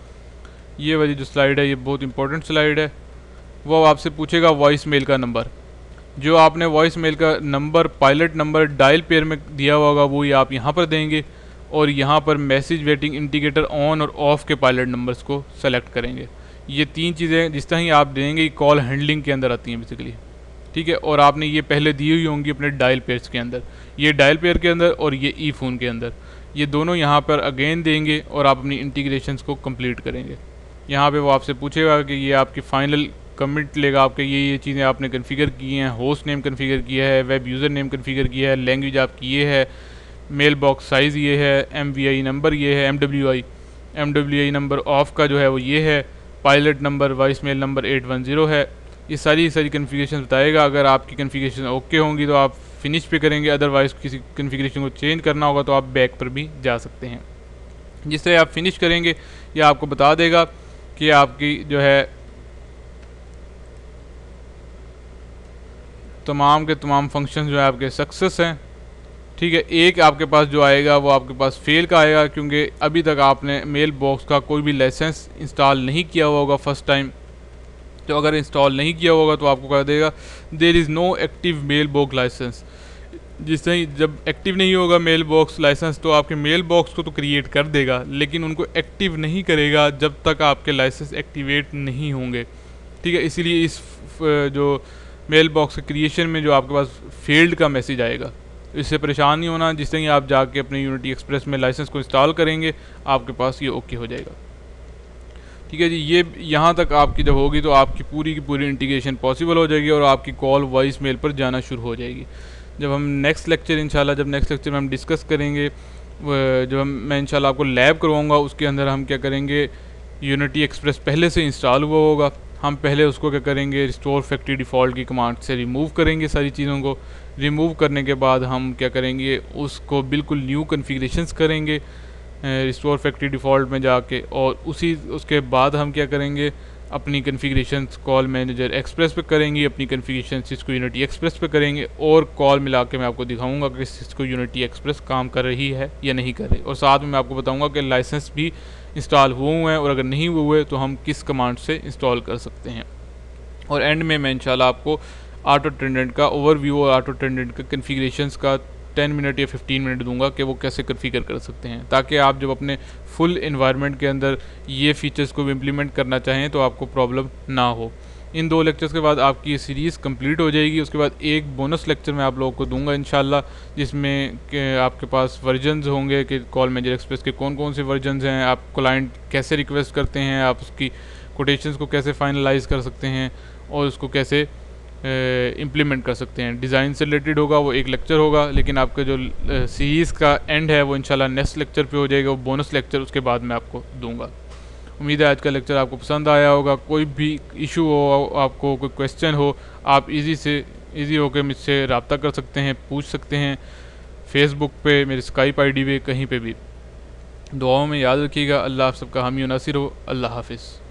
ये वाली जो स्लाइड है ये बहुत इंपॉर्टेंट स्लाइड है, वो अब आपसे पूछेगा वॉइस मेल का नंबर। जो आपने वॉइस मेल का number pilot number dial peer में दिया हुआ होगा वो ही आप यहाँ पर देंगे और यहाँ पर मैसेज वेटिंग इंडिकेटर ऑन और ऑफ़ के पायलट नंबर्स को सेलेक्ट करेंगे। ये तीन चीज़ें जिस तरह ही आप देंगे कॉल हैंडलिंग के अंदर आती हैं बेसिकली, ठीक है, और आपने ये पहले दी हुई होंगी अपने डायल पेयर्स के अंदर, ये डायल पेयर के अंदर और ये ई फ़ोन के अंदर, ये दोनों यहाँ पर अगेन देंगे और आप अपनी इंटीग्रेशंस को कंप्लीट करेंगे। यहाँ पे वो आपसे पूछेगा कि ये आपकी फ़ाइनल कमिट लेगा आपके ये ये चीज़ें आपने कन्फिगर की हैं, होस्ट नेम कन्फिगर किया है, वेब यूज़र नेम कन्फिगर किया है, लैंग्वेज आपकी ये है, मेल बॉक्स साइज़ ये है, एम वी आई नंबर ये है, M W I M W I number of का जो है वो ये है, pilot number voice mail number eight one zero है। ये सारी सारी कन्फिगरेशन बताएगा। अगर आपकी कन्फिगरेशन ओके होंगी तो आप फिनिश पे करेंगे, अदरवाइज़ किसी कन्फिगरेशन को चेंज करना होगा तो आप बैक पर भी जा सकते हैं। जिससे आप फिनिश करेंगे या आपको बता देगा कि आपकी जो है तमाम के तमाम फंक्शन जो है आपके सक्सेस हैं। ठीक है, एक आपके पास जो आएगा वो आपके पास फेल का आएगा क्योंकि अभी तक आपने मेल बॉक्स का कोई भी लाइसेंस इंस्टॉल नहीं किया हुआ होगा फर्स्ट टाइम, तो अगर इंस्टॉल नहीं किया होगा तो आपको कर देगा there is no active mail box licence. जिससे जब एक्टिव नहीं होगा मेल बॉक्स लाइसेंस तो आपके मेल बॉक्स को तो क्रिएट कर देगा लेकिन उनको एक्टिव नहीं करेगा जब तक आपके लाइसेंस एक्टिवेट नहीं होंगे, ठीक है। इसीलिए इस जो मेल बॉक्स क्रिएशन में जो आपके पास फेल्ड का मैसेज आएगा इससे परेशान नहीं होना। जिससे ही आप जाके अपने यूनिटी एक्सप्रेस में लाइसेंस को इंस्टॉल करेंगे आपके पास ये ओके हो जाएगा, ठीक है जी। ये यहाँ तक आपकी जब होगी तो आपकी पूरी की पूरी इंटीग्रेशन पॉसिबल हो जाएगी और आपकी कॉल वॉइस मेल पर जाना शुरू हो जाएगी। जब हम नेक्स्ट लेक्चर इंशाल्लाह जब नेक्स्ट लेक्चर में हम डिस्कस करेंगे, जब हम मैं इंशाल्लाह आपको लैब करवाऊँगा उसके अंदर हम क्या करेंगे, यूनिटी एक्सप्रेस पहले से इंस्टॉल हुआ होगा, हम पहले उसको क्या करेंगे रिस्टोर फैक्ट्री डिफ़ॉल्ट की कमांड से रिमूव करेंगे। सारी चीज़ों को रिमूव करने के बाद हम क्या करेंगे उसको बिल्कुल न्यू कॉन्फ़िगरेशंस करेंगे रिस्टोर फैक्ट्री डिफ़ॉल्ट में जाके, और उसी उसके बाद हम क्या करेंगे अपनी कॉन्फ़िगरेशन कॉल मैनेजर एक्सप्रेस पे करेंगे, अपनी कॉन्फ़िगरेशन सिस्को यूनिटी एक्सप्रेस पे करेंगे और कॉल मिला के मैं आपको दिखाऊंगा कि सिस्को यूनिटी एक्सप्रेस काम कर रही है या नहीं कर रही, और साथ में मैं आपको बताऊंगा कि लाइसेंस भी इंस्टॉल हुए हुए हैं और अगर नहीं हुए तो हम किस कमांड से इंस्टॉल कर सकते हैं। और एंड में मैं इंशाल्लाह आपको ऑटो टेंडेंट का ओवरव्यू और ऑटो टेंडेंट का कॉन्फ़िगरेशन का टेन मिनट या फिफ्टीन मिनट दूंगा कि वो कैसे कॉन्फ़िगर कर सकते हैं, ताकि आप जब अपने फुल एनवायरनमेंट के अंदर ये फीचर्स को इम्प्लीमेंट करना चाहें तो आपको प्रॉब्लम ना हो। इन दो लेक्चर्स के बाद आपकी ये सीरीज़ कंप्लीट हो जाएगी। उसके बाद एक बोनस लेक्चर मैं आप लोगों को दूंगा इंशाल्लाह, जिसमें आपके पास वर्जन्स होंगे कि कॉल मैनेजर एक्सप्रेस के कौन कौन से वर्जन्स हैं, आप क्लाइंट कैसे रिक्वेस्ट करते हैं, आप उसकी कोटेशंस को कैसे फाइनलाइज कर सकते हैं और उसको कैसे इम्प्लीमेंट कर सकते हैं। डिज़ाइन से रिलेटेड होगा वो एक लेक्चर होगा, लेकिन आपके जो सीरीज़ का एंड है वो इंशाल्लाह नेक्स्ट लेक्चर पे हो जाएगा, वो बोनस लेक्चर उसके बाद मैं आपको दूंगा। उम्मीद है आज का लेक्चर आपको पसंद आया होगा। कोई भी इशू हो, आपको कोई क्वेश्चन हो, आप इजी से इजी होकर मुझसे रब्ता कर सकते हैं, पूछ सकते हैं फेसबुक पे, मेरे स्काइप आई डी पे, कहीं पर भी। दुआओं में याद रखिएगा। अल्लाह आप सबका हामी नासिर हो। अल्लाह हाफिज़।